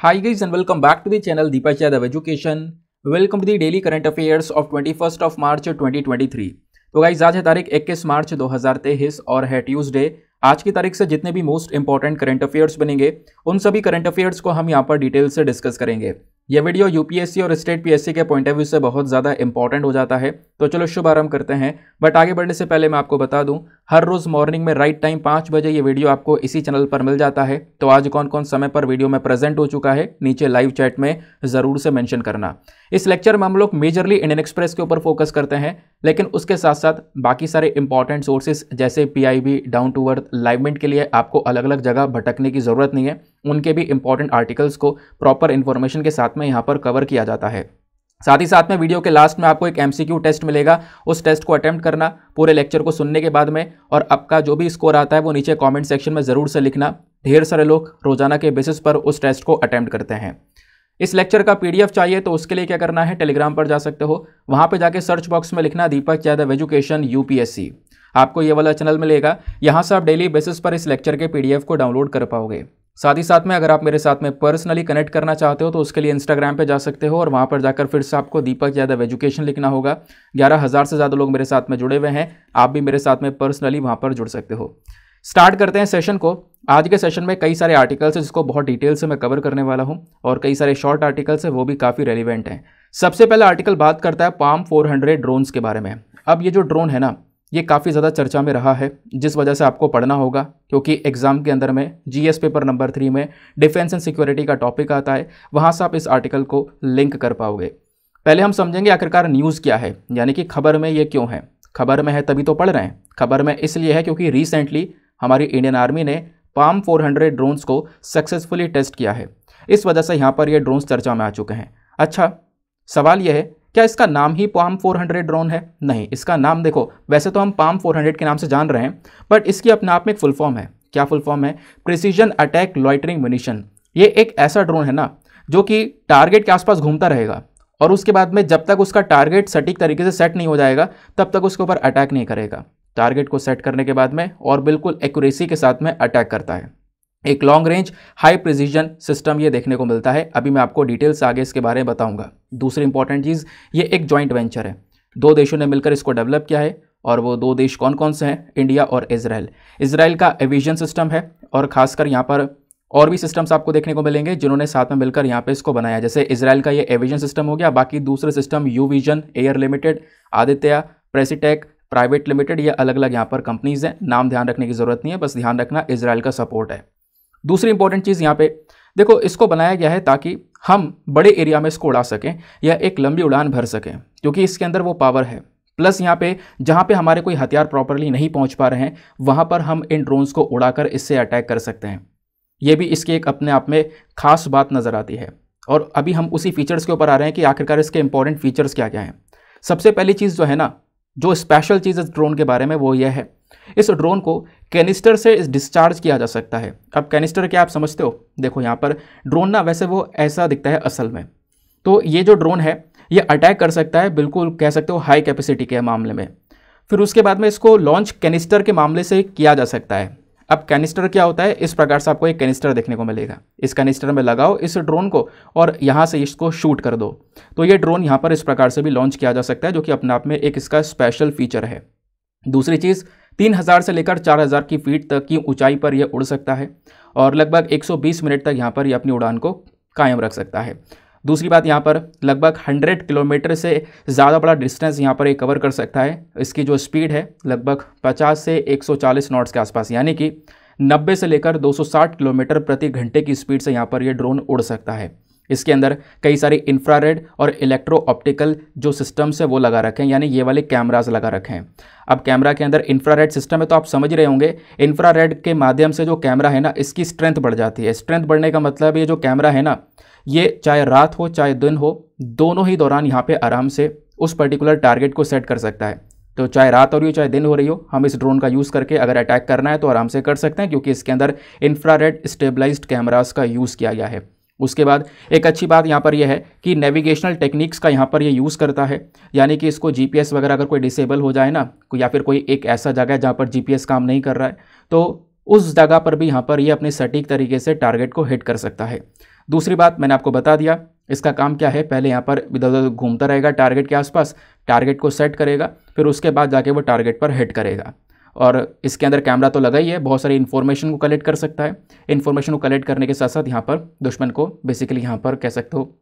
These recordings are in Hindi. Hi guys and welcome back to the channel Deepak Yadav Education. Welcome to the daily current affairs of 21st of March 2023. तो गाइज आज है तारीख 21 मार्च 2023 और है ट्यूसडे। आज की तारीख से जितने भी मोस्ट इंपॉर्टेंट करंट अफेयर्स बनेंगे उन सभी करंट अफेयर्स को हम यहाँ पर डिटेल से डिस्कस करेंगे। यह वीडियो यूपीएससी और स्टेट पीएससी के पॉइंट ऑफ व्यू से बहुत ज़्यादा इंपॉर्टेंट हो जाता है, तो चलो शुभारंभ करते हैं। बट आगे बढ़ने से पहले मैं आपको बता दूं, हर रोज़ मॉर्निंग में राइट टाइम 5 बजे ये वीडियो आपको इसी चैनल पर मिल जाता है। तो आज कौन कौन समय पर वीडियो में प्रेजेंट हो चुका है नीचे लाइव चैट में ज़रूर से मेंशन करना। इस लेक्चर में हम लोग मेजरली इंडियन एक्सप्रेस के ऊपर फोकस करते हैं, लेकिन उसके साथ साथ बाकी सारे इंपॉर्टेंट सोर्सेज जैसे पीआईबी, डाउन टू अर्थ, लाइवमेंट के लिए आपको अलग अलग जगह भटकने की ज़रूरत नहीं है। उनके भी इंपॉर्टेंट आर्टिकल्स को प्रॉपर इन्फॉर्मेशन के साथ में यहाँ पर कवर किया जाता है। साथ ही साथ में वीडियो के लास्ट में आपको एक एमसीक्यू टेस्ट मिलेगा, उस टेस्ट को अटेम्प्ट करना पूरे लेक्चर को सुनने के बाद में, और आपका जो भी स्कोर आता है वो नीचे कमेंट सेक्शन में ज़रूर से लिखना। ढेर सारे लोग रोजाना के बेसिस पर उस टेस्ट को अटेम्प्ट करते हैं। इस लेक्चर का पीडीएफ चाहिए तो उसके लिए क्या करना है, टेलीग्राम पर जा सकते हो, वहाँ पर जाके सर्च बॉक्स में लिखना दीपक यादव एजुकेशन यूपीएससी, आपको ये वाला चैनल मिलेगा। यहाँ से आप डेली बेसिस पर इस लेक्चर के पीडीएफ को डाउनलोड कर पाओगे। साथ ही साथ में अगर आप मेरे साथ में पर्सनली कनेक्ट करना चाहते हो तो उसके लिए इंस्टाग्राम पे जा सकते हो और वहाँ पर जाकर फिर से आपको दीपक यादव एजुकेशन लिखना होगा। 11,000 से ज़्यादा लोग मेरे साथ में जुड़े हुए हैं, आप भी मेरे साथ में पर्सनली वहाँ पर जुड़ सकते हो। स्टार्ट करते हैं सेशन को। आज के सेशन में कई सारे आर्टिकल्स हैं जिसको बहुत डिटेल से मैं कवर करने वाला हूँ और कई सारे शॉर्ट आर्टिकल्स हैं वो भी काफ़ी रेलिवेंट हैं। सबसे पहला आर्टिकल बात करता है पाम 400 ड्रोन्स के बारे में। अब ये जो ड्रोन है ना, ये काफ़ी ज़्यादा चर्चा में रहा है, जिस वजह से आपको पढ़ना होगा क्योंकि एग्ज़ाम के अंदर में जीएस पेपर नंबर 3 में डिफेंस एंड सिक्योरिटी का टॉपिक आता है, वहाँ से आप इस आर्टिकल को लिंक कर पाओगे। पहले हम समझेंगे आखिरकार न्यूज़ क्या है, यानी कि खबर में ये क्यों है। खबर में है तभी तो पढ़ रहे हैं, खबर में इसलिए है क्योंकि रिसेंटली हमारी इंडियन आर्मी ने पाम 400 ड्रोन्स को सक्सेसफुली टेस्ट किया है, इस वजह से यहाँ पर ये ड्रोन्स चर्चा में आ चुके हैं। अच्छा, सवाल यह है क्या इसका नाम ही पाम 400 ड्रोन है? नहीं, इसका नाम देखो, वैसे तो हम पाम 400 के नाम से जान रहे हैं, बट इसकी अपने आप में एक फुल फॉर्म है। क्या फुल फॉर्म है? Precision attack loitering munition. ये एक ऐसा ड्रोन है ना जो कि टारगेट के आसपास घूमता रहेगा और उसके बाद में जब तक उसका टारगेट सटीक तरीके से सेट नहीं हो जाएगा तब तक उसके ऊपर अटैक नहीं करेगा। टारगेट को सेट करने के बाद में और बिल्कुल एक्यूरेसी के साथ में अटैक करता है। एक long range high precision system ये देखने को मिलता है। अभी मैं आपको डिटेल्स आगे इसके बारे में बताऊंगा। दूसरी इंपॉर्टेंट चीज़, ये एक जॉइंट वेंचर है, 2 देशों ने मिलकर इसको डेवलप किया है और वो 2 देश कौन कौन से हैं, इंडिया और इजराइल। इजराइल का एविजन सिस्टम है और ख़ासकर यहाँ पर और भी सिस्टम्स आपको देखने को मिलेंगे जिन्होंने साथ में मिलकर यहाँ पे इसको बनाया। जैसे इजराइल का ये एविजन सिस्टम हो गया, बाकी दूसरे system U vision, air limited, Aditya, प्रेसिटेक private limited, ये अलग अलग यहाँ पर कंपनीज़ हैं। नाम ध्यान रखने की ज़रूरत नहीं है, बस ध्यान रखना इजराइल का सपोर्ट है। दूसरी इंपॉर्टेंट चीज़ यहाँ पे देखो, इसको बनाया गया है ताकि हम बड़े एरिया में इसको उड़ा सकें या एक लंबी उड़ान भर सकें, क्योंकि इसके अंदर वो पावर है। प्लस यहाँ पे जहाँ पे हमारे कोई हथियार प्रॉपरली नहीं पहुँच पा रहे हैं वहाँ पर हम इन ड्रोन्स को उड़ाकर इससे अटैक कर सकते हैं। ये भी इसकी एक अपने आप में खास बात नज़र आती है। और अभी हम उसी फीचर्स के ऊपर आ रहे हैं कि आखिरकार इसके इंपॉर्टेंट फीचर्स क्या क्या हैं। सबसे पहली चीज़ जो है ना, जो स्पेशल चीज़ इस ड्रोन के बारे में, वो यह है इस ड्रोन को कैनिस्टर से डिस्चार्ज किया जा सकता है। अब कैनिस्टर क्या आप समझते हो? देखो यहाँ पर ड्रोन ना, वैसे वो ऐसा दिखता है असल में, तो ये जो ड्रोन है ये अटैक कर सकता है, बिल्कुल कह सकते हो हाई कैपेसिटी के मामले में। फिर उसके बाद में इसको लॉन्च कैनिस्टर के मामले से किया जा सकता है। अब कैनिस्टर क्या होता है? इस प्रकार से आपको एक कैनिस्टर देखने को मिलेगा, इस कैनिस्टर में लगाओ इस ड्रोन को और यहाँ से इसको शूट कर दो, तो ये ड्रोन यहाँ पर इस प्रकार से भी लॉन्च किया जा सकता है, जो कि अपने आप में एक इसका स्पेशल फीचर है। दूसरी चीज़, 3,000 से लेकर 4,000 की फीट तक की ऊंचाई पर यह उड़ सकता है और लगभग 120 मिनट तक यहाँ पर यह अपनी उड़ान को कायम रख सकता है। दूसरी बात, यहाँ पर लगभग 100 किलोमीटर से ज़्यादा बड़ा डिस्टेंस यहाँ पर ये कवर कर सकता है। इसकी जो स्पीड है लगभग 50 से 140 नॉट्स के आसपास, यानी कि 90 से लेकर 260 किलोमीटर प्रति घंटे की स्पीड से यहाँ पर यह ड्रोन उड़ सकता है। इसके अंदर कई सारे इंफ्रारेड और इलेक्ट्रो ऑप्टिकल जो सिस्टम्स है वो लगा रखे हैं, यानी ये वाले कैमरास लगा रखे हैं। अब कैमरा के अंदर इंफ्रारेड सिस्टम है तो आप समझ रहे होंगे, इंफ्रारेड के माध्यम से जो कैमरा है ना इसकी स्ट्रेंथ बढ़ जाती है। स्ट्रेंथ बढ़ने का मतलब ये जो कैमरा है ना, ये चाहे रात हो चाहे दिन हो, दोनों ही दौरान यहाँ पर आराम से उस पर्टिकुलर टारगेट को सेट कर सकता है। तो चाहे रात हो रही हो चाहे दिन हो रही हो, हम इस ड्रोन का यूज़ करके अगर अटैक करना है तो आराम से कर सकते हैं, क्योंकि इसके अंदर इंफ्रारेड स्टेबलाइज्ड कैमरास का यूज़ किया गया है। उसके बाद एक अच्छी बात यहाँ पर यह है कि नेविगेशनल टेक्निक्स का यहाँ पर यह यूज़ करता है, यानी कि इसको जीपीएस वगैरह अगर कोई डिसेबल हो जाए ना, या फिर कोई एक ऐसा जगह है जहाँ पर जीपीएस काम नहीं कर रहा है, तो उस जगह पर भी यहाँ पर ये अपने सटीक तरीके से टारगेट को हिट कर सकता है। दूसरी बात मैंने आपको बता दिया, इसका काम क्या है, पहले यहाँ पर इधर उधर घूमता रहेगा टारगेट के आसपास, टारगेट को सेट करेगा, फिर उसके बाद जाके वो टारगेट पर हिट करेगा। और इसके अंदर कैमरा तो लगा ही है, बहुत सारी इन्फॉर्मेशन को कलेक्ट कर सकता है। इन्फॉर्मेशन को कलेक्ट करने के साथ साथ यहाँ पर दुश्मन को बेसिकली यहाँ पर कह सकते हो,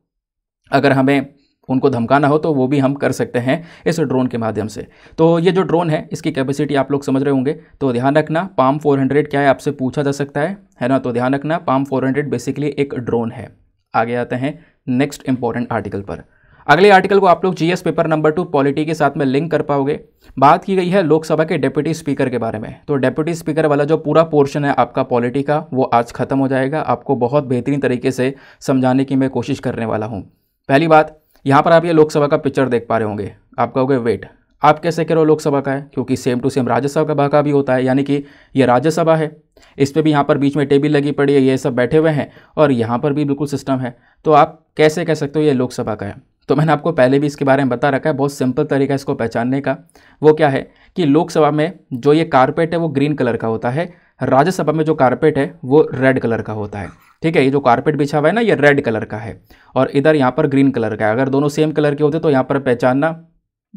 अगर हमें उनको धमकाना हो तो वो भी हम कर सकते हैं इस ड्रोन के माध्यम से। तो ये जो ड्रोन है इसकी कैपेसिटी आप लोग समझ रहे होंगे, तो ध्यान रखना पाम 400 क्या है आपसे पूछा जा सकता है ना, तो ध्यान रखना पाम 400 बेसिकली एक ड्रोन है। आगे आते हैं नेक्स्ट इंपॉर्टेंट आर्टिकल पर। अगले आर्टिकल को आप लोग जीएस पेपर नंबर 2 पॉलिटी के साथ में लिंक कर पाओगे। बात की गई है लोकसभा के डेप्यूटी स्पीकर के बारे में, तो डेप्यूटी स्पीकर वाला जो पूरा पोर्शन है आपका पॉलिटी का वो आज खत्म हो जाएगा। आपको बहुत बेहतरीन तरीके से समझाने की मैं कोशिश करने वाला हूँ। पहली बात, यहाँ पर आप ये लोकसभा का पिक्चर देख पा रहे होंगे, आप कहोगे वेट आप कैसे कह रहे हो लोकसभा का है, क्योंकि सेम टू सेम राज्यसभा का भी होता है, यानी कि ये राज्यसभा है, इस पर भी यहाँ पर बीच में टेबल लगी पड़ी है, ये सब बैठे हुए हैं, और यहाँ पर भी बिल्कुल सिस्टम है, तो आप कैसे कह सकते हो ये लोकसभा का है। तो मैंने आपको पहले भी इसके बारे में बता रखा है, बहुत सिंपल तरीका है इसको पहचानने का, वो क्या है कि लोकसभा में जो ये कारपेट है वो ग्रीन कलर का होता है, राज्यसभा में जो कारपेट है वो रेड कलर का होता है। ठीक है, ये जो कारपेट बिछा हुआ है ना ये रेड कलर का है, और इधर यहाँ पर ग्रीन कलर का है। अगर दोनों सेम कलर के होते तो यहाँ पर पहचानना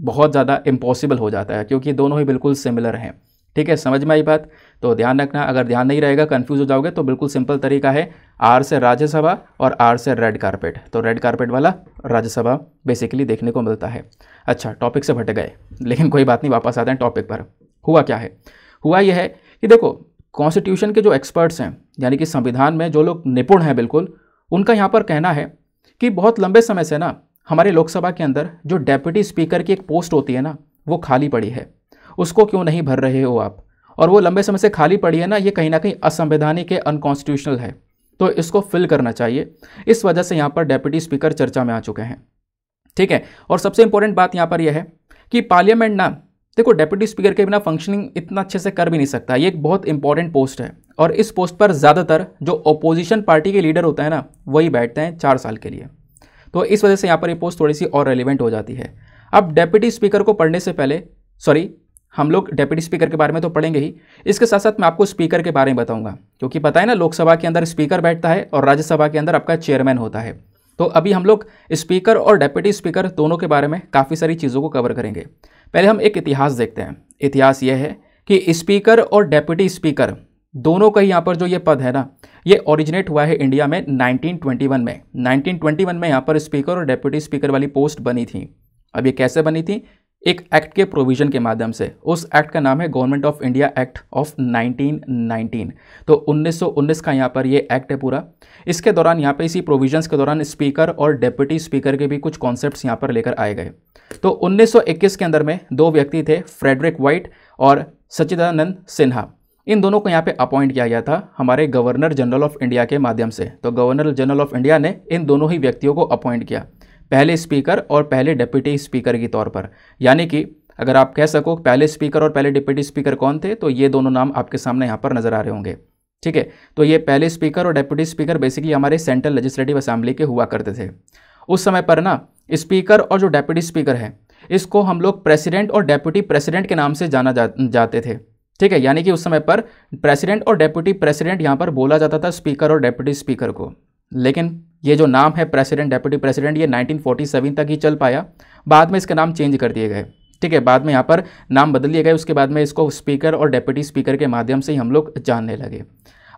बहुत ज़्यादा इम्पॉसिबल हो जाता है, क्योंकि दोनों ही बिल्कुल सिमिलर हैं। ठीक है, समझ में आई बात, तो ध्यान रखना, अगर ध्यान नहीं रहेगा कंफ्यूज हो जाओगे। तो बिल्कुल सिंपल तरीका है, आर से राज्यसभा और आर से रेड कारपेट, तो रेड कारपेट वाला राज्यसभा बेसिकली देखने को मिलता है। अच्छा, टॉपिक से भटक गए लेकिन कोई बात नहीं, वापस आते हैं टॉपिक पर। हुआ क्या है, हुआ यह है कि देखो कॉन्स्टिट्यूशन के जो एक्सपर्ट्स हैं, यानी कि संविधान में जो लोग निपुण हैं बिल्कुल, उनका यहाँ पर कहना है कि बहुत लंबे समय से ना हमारे लोकसभा के अंदर जो डेप्यूटी स्पीकर की एक पोस्ट होती है ना वो खाली पड़ी है, उसको क्यों नहीं भर रहे हो आप, और वो लंबे समय से खाली पड़ी है ना, ये कहीं ना कहीं असंवैधानिक है, अनकॉन्स्टिट्यूशनल है, तो इसको फिल करना चाहिए। इस वजह से यहाँ पर डेप्यूटी स्पीकर चर्चा में आ चुके हैं। ठीक है, और सबसे इंपॉर्टेंट बात यहाँ पर यह है कि पार्लियामेंट ना देखो डेप्यूटी स्पीकर के बिना फंक्शनिंग इतना अच्छे से कर भी नहीं सकता, ये एक बहुत इंपॉर्टेंट पोस्ट है, और इस पोस्ट पर ज़्यादातर जो ओपोजिशन पार्टी के लीडर होते हैं ना वही बैठते हैं 4 साल के लिए, तो इस वजह से यहाँ पर ये पोस्ट थोड़ी सी और रेलिवेंट हो जाती है। अब डेप्यूटी स्पीकर को पढ़ने से पहले, सॉरी हम लोग डेप्यूटी स्पीकर के बारे में तो पढ़ेंगे ही, इसके साथ साथ मैं आपको स्पीकर के बारे में बताऊंगा, क्योंकि पता है ना लोकसभा के अंदर स्पीकर बैठता है और राज्यसभा के अंदर आपका चेयरमैन होता है। तो अभी हम लोग स्पीकर और डेप्यूटी स्पीकर दोनों के बारे में काफ़ी सारी चीज़ों को कवर करेंगे। पहले हम एक इतिहास देखते हैं। इतिहास ये है कि स्पीकर और डेप्यूटी स्पीकर दोनों का ही यहाँ पर जो ये पद है ना ये ओरिजिनेट हुआ है इंडिया में 1921 में। 1921 में यहाँ पर स्पीकर और डेप्यूटी स्पीकर वाली पोस्ट बनी थी। अब ये कैसे बनी थी, एक एक्ट के प्रोविज़न के माध्यम से। उस एक्ट का नाम है government of India act of 1919। तो 1919 का यहाँ पर ये एक्ट है पूरा। इसके दौरान यहाँ पे इसी प्रोविजंस के दौरान स्पीकर और डेप्यूटी स्पीकर के भी कुछ कॉन्सेप्ट्स यहाँ पर लेकर आए गए। तो 1921 के अंदर में 2 व्यक्ति थे, फ्रेडरिक व्हाइट और सच्चिदानंद सिन्हा, इन दोनों को यहाँ पे अपॉइंट किया गया था हमारे गवर्नर जनरल ऑफ इंडिया के माध्यम से। तो गवर्नर जनरल ऑफ इंडिया ने इन दोनों ही व्यक्तियों को अपॉइंट किया, पहले स्पीकर और पहले डिप्टी स्पीकर के तौर पर। यानी कि अगर आप कह सको पहले स्पीकर और पहले डिप्टी स्पीकर कौन थे, तो ये दोनों नाम आपके सामने यहाँ पर नजर आ रहे होंगे। ठीक है, तो ये पहले स्पीकर और डिप्टी स्पीकर बेसिकली हमारे सेंट्रल लेजिस्लेटिव असेंबली के हुआ करते थे। उस समय पर ना स्पीकर और जो डिप्टी स्पीकर है इसको हम लोग प्रेसिडेंट और डिप्टी प्रेसिडेंट के नाम से जाना जाते थे। ठीक है, यानी कि उस समय पर प्रेसिडेंट और डेप्यूटी प्रेसिडेंट यहाँ पर बोला जाता था स्पीकर और डेप्यूटी स्पीकर को। लेकिन ये जो नाम है प्रेसिडेंट डेप्यूटी प्रेसिडेंट ये 1947 तक ही चल पाया, बाद में इसका नाम चेंज कर दिए गए। ठीक है, बाद में यहाँ पर नाम बदल दिए गए, उसके बाद में इसको स्पीकर और डेप्यूटी स्पीकर के माध्यम से ही हम लोग जानने लगे।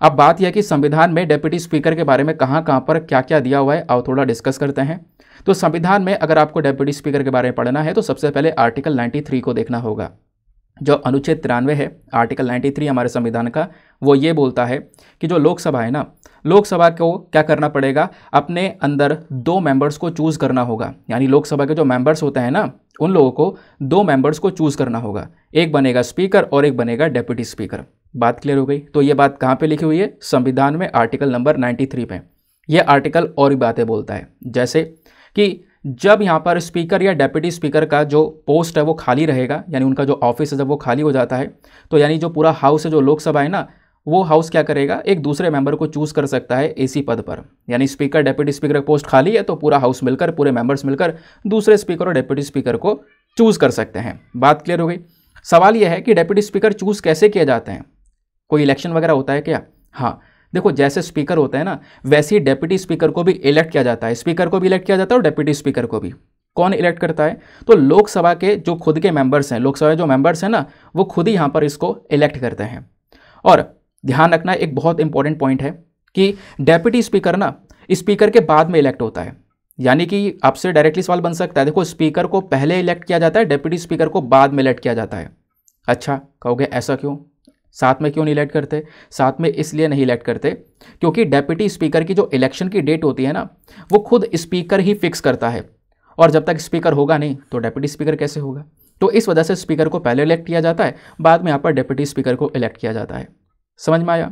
अब बात यह है कि संविधान में डेप्यूटी स्पीकर के बारे में कहाँ पर क्या क्या दिया हुआ है, आओ थोड़ा डिस्कस करते हैं। तो संविधान में अगर आपको डेप्यूटी स्पीकर के बारे में पढ़ना है तो सबसे पहले आर्टिकल 93 को देखना होगा, जो अनुच्छेद 93 है। आर्टिकल 93 हमारे संविधान का वो ये बोलता है कि जो लोकसभा है ना, लोकसभा को क्या करना पड़ेगा, अपने अंदर 2 मेंबर्स को चूज़ करना होगा। यानी लोकसभा के जो मेंबर्स होते हैं ना उन लोगों को 2 मेंबर्स को चूज़ करना होगा, एक बनेगा स्पीकर और एक बनेगा डिप्टी स्पीकर। बात क्लियर हो गई। तो ये बात कहाँ पे लिखी हुई है, संविधान में आर्टिकल नंबर 93 पे। यह आर्टिकल और भी बातें बोलता है, जैसे कि जब यहाँ पर स्पीकर या डेप्यूटी स्पीकर का जो पोस्ट है वो खाली रहेगा, यानी उनका जो ऑफिस है जब वो खाली हो जाता है, तो यानी जो पूरा हाउस है जो लोकसभा है ना वो हाउस क्या करेगा, एक दूसरे मेंबर को चूज़ कर सकता है इसी पद पर। यानी स्पीकर डेप्यूटी स्पीकर का पोस्ट खाली है तो पूरा हाउस मिलकर, पूरे मेंबर्स मिलकर दूसरे स्पीकर और डेप्यूटी स्पीकर को चूज़ कर सकते हैं। बात क्लियर हो गई। सवाल यह है कि डेप्यूटी स्पीकर चूज़ कैसे किए जाते हैं, कोई इलेक्शन वगैरह होता है क्या? हाँ, देखो जैसे स्पीकर होता है ना वैसे ही डेप्यूटी स्पीकर को भी इलेक्ट किया जाता है, स्पीकर को भी इलेक्ट किया जाता है और डेप्यूटी स्पीकर को भी। कौन इलेक्ट करता है? तो लोकसभा के जो खुद के मेंबर्स हैं, लोकसभा जो मेंबर्स हैं ना वो खुद ही यहाँ पर इसको इलेक्ट करते हैं। और ध्यान रखना एक बहुत इंपॉर्टेंट पॉइंट है कि डेप्यूटी स्पीकर ना स्पीकर के बाद में इलेक्ट होता है, यानी कि आपसे डायरेक्टली सवाल बन सकता है, देखो स्पीकर को पहले इलेक्ट किया जाता है, डेप्यूटी स्पीकर को बाद में इलेक्ट किया जाता है। अच्छा कहोगे ऐसा क्यों, साथ में क्यों नहीं इलेक्ट करते? साथ में इसलिए नहीं इलेक्ट करते क्योंकि डेप्यूटी स्पीकर की जो इलेक्शन की डेट होती है ना वो खुद स्पीकर ही फिक्स करता है, और जब तक स्पीकर होगा नहीं तो डेप्यूटी स्पीकर कैसे होगा? तो इस वजह से स्पीकर को पहले इलेक्ट किया जाता है, बाद में यहाँ पर डेप्यूटी स्पीकर को इलेक्ट किया जाता है। समझ में आया?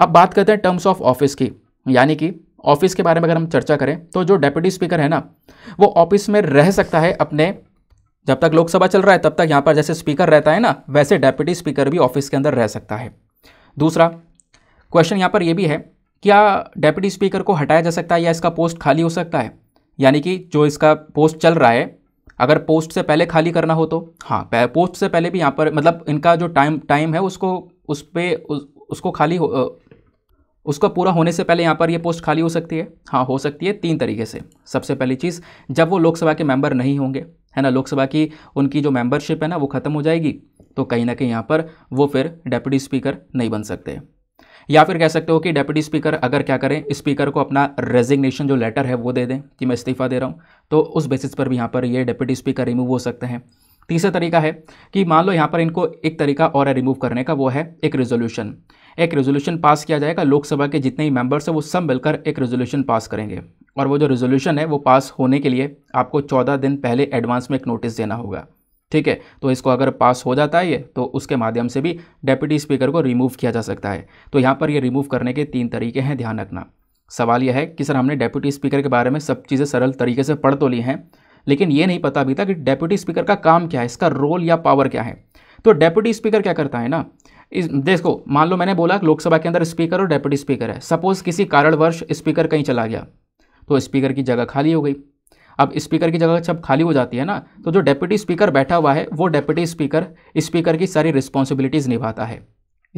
अब बात करते हैं टर्म्स ऑफ ऑफिस की, यानी कि ऑफिस के बारे में अगर हम चर्चा करें तो जो डेप्यूटी स्पीकर है ना वो ऑफिस में रह सकता है अपने, जब तक लोकसभा चल रहा है तब तक यहाँ पर जैसे स्पीकर रहता है ना वैसे डेप्यूटी स्पीकर भी ऑफिस के अंदर रह सकता है। दूसरा क्वेश्चन यहाँ पर ये भी है, क्या डेप्यूटी स्पीकर को हटाया जा सकता है या इसका पोस्ट खाली हो सकता है? यानी कि जो इसका पोस्ट चल रहा है अगर पोस्ट से पहले खाली करना हो तो हाँ, पोस्ट से पहले भी यहाँ पर मतलब इनका जो टाइम है उसको उस पर उसको खाली उसका पूरा होने से पहले यहाँ पर ये पोस्ट खाली हो सकती है। हाँ हो सकती है, तीन तरीके से। सबसे पहली चीज़, जब वो लोकसभा के मेंबर नहीं होंगे, है ना, लोकसभा की उनकी जो मेंबरशिप है ना वो ख़त्म हो जाएगी, तो कहीं ना कहीं यहाँ पर वो फिर डेप्यूटी स्पीकर नहीं बन सकते। या फिर कह सकते हो कि डेप्यूटी स्पीकर अगर क्या करें, स्पीकर को अपना रेजिग्नेशन जो लेटर है वो दे दें कि मैं इस्तीफ़ा दे रहा हूँ, तो उस बेसिस पर भी यहाँ पर ये डेप्यूटी स्पीकर रिमूव हो सकते हैं। तीसरा तरीका है कि मान लो यहाँ पर इनको एक तरीका और है रिमूव करने का, वो है एक रेजोल्यूशन। एक रेजोल्यूशन पास किया जाएगा, लोकसभा के जितने ही मेंबर्स हैं वो सब मिलकर एक रेजोल्यूशन पास करेंगे, और वो जो रेजोल्यूशन है वो पास होने के लिए आपको 14 दिन पहले एडवांस में एक नोटिस देना होगा, ठीक है। तो इसको अगर पास हो जाता है ये, तो उसके माध्यम से भी डेप्यूटी स्पीकर को रिमूव किया जा सकता है। तो यहाँ पर ये रिमूव करने के तीन तरीके हैं, ध्यान रखना। सवाल यह है कि सर हमने डेप्यूटी स्पीकर के बारे में सब चीज़ें सरल तरीके से पढ़ तो ली हैं, लेकिन ये नहीं पता अभी तक कि डेप्यूटी स्पीकर का काम क्या है, इसका रोल या पावर क्या है। तो डेप्यूटी स्पीकर क्या करता है ना, देखो मान लो मैंने बोला लोकसभा के अंदर स्पीकर और डेप्यूटी स्पीकर है, सपोज किसी कारणवश स्पीकर कहीं चला गया तो स्पीकर की जगह खाली हो गई। अब स्पीकर की जगह जब खाली हो जाती है ना तो जो डेप्यूटी स्पीकर बैठा हुआ है वो डेप्यूटी स्पीकर स्पीकर की सारी रिस्पॉन्सिबिलिटीज़ निभाता है,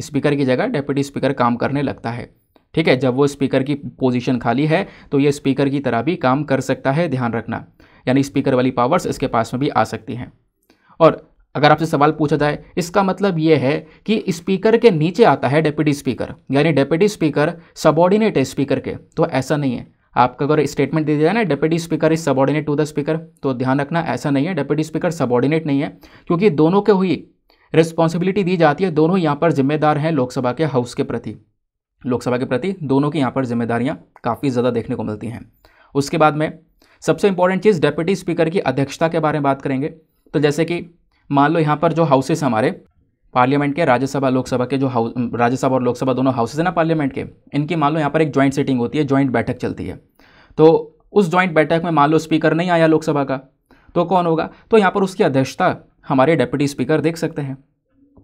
स्पीकर की जगह डेप्यूटी स्पीकर काम करने लगता है, ठीक है। जब वो स्पीकर की पोजीशन खाली है तो ये स्पीकर की तरह भी काम कर सकता है, ध्यान रखना, यानी स्पीकर वाली पावर्स इसके पास में भी आ सकती हैं। और अगर आपसे सवाल पूछा जाए, इसका मतलब ये है कि स्पीकर के नीचे आता है डेप्यूटी स्पीकर, यानी डेप्यूटी स्पीकर सबॉर्डिनेट है स्पीकर के, तो ऐसा नहीं है। आपका अगर स्टेटमेंट दे दिया ना deputy speaker is subordinate to the speaker, तो ध्यान रखना ऐसा नहीं है, डेप्यूटी स्पीकर सबॉर्डिनेट नहीं है, क्योंकि दोनों को ही रिस्पॉन्सिबिलिटी दी जाती है, दोनों यहाँ पर जिम्मेदार हैं लोकसभा के हाउस के प्रति, लोकसभा के प्रति दोनों की यहाँ पर जिम्मेदारियाँ काफ़ी ज़्यादा देखने को मिलती हैं। उसके बाद में सबसे इंपॉर्टेंट चीज़ डेप्यूटी स्पीकर की अध्यक्षता के बारे में बात करेंगे, तो जैसे कि मान लो यहाँ पर जो हाउसेस हमारे पार्लियामेंट के, राज्यसभा लोकसभा के जो हाउस, राज्यसभा और लोकसभा दोनों हाउसेस हैं ना पार्लियामेंट के, इनकी मान लो यहाँ पर एक जॉइंट सिटिंग होती है, जॉइंट बैठक चलती है, तो उस जॉइंट बैठक में मान लो स्पीकर नहीं आया लोकसभा का, तो कौन होगा? तो यहाँ पर उसकी अध्यक्षता हमारे डेप्यूटी स्पीकर देख सकते हैं,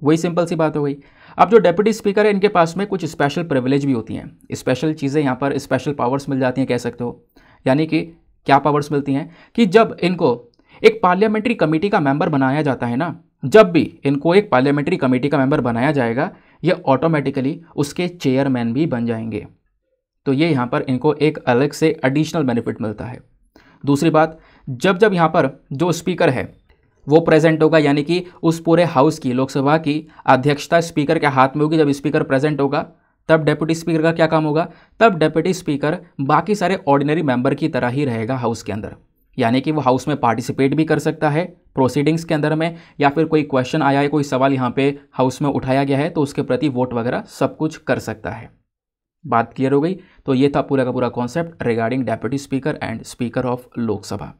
वही सिंपल सी बात हो गई। अब जो डेप्यूटी स्पीकर है इनके पास में कुछ स्पेशल प्रिविलेज भी होती हैं, स्पेशल चीज़ें यहाँ पर स्पेशल पावर्स मिल जाती हैं कह सकते हो, यानी कि क्या पावर्स मिलती हैं कि जब इनको एक पार्लियामेंट्री कमेटी का मेंबर बनाया जाता है ना, जब भी इनको एक पार्लियामेंट्री कमेटी का मेंबर बनाया जाएगा ये ऑटोमेटिकली उसके चेयरमैन भी बन जाएंगे, तो ये यहाँ पर इनको एक अलग से एडिशनल बेनिफिट मिलता है। दूसरी बात, जब जब यहाँ पर जो स्पीकर है वो प्रेजेंट होगा, यानी कि उस पूरे हाउस की लोकसभा की अध्यक्षता स्पीकर के हाथ में होगी, जब स्पीकर प्रेजेंट होगा तब डेप्यूटी स्पीकर का क्या काम होगा? तब डेप्यूटी स्पीकर बाकी सारे ऑर्डिनरी मेंबर की तरह ही रहेगा हाउस के अंदर, यानी कि वो हाउस में पार्टिसिपेट भी कर सकता है प्रोसीडिंग्स के अंदर में, या फिर कोई क्वेश्चन आया है, कोई सवाल यहाँ पे हाउस में उठाया गया है तो उसके प्रति वोट वगैरह सब कुछ कर सकता है। बात क्लियर हो गई? तो ये था पूरा का पूरा concept regarding deputy speaker and speaker of Lok Sabha.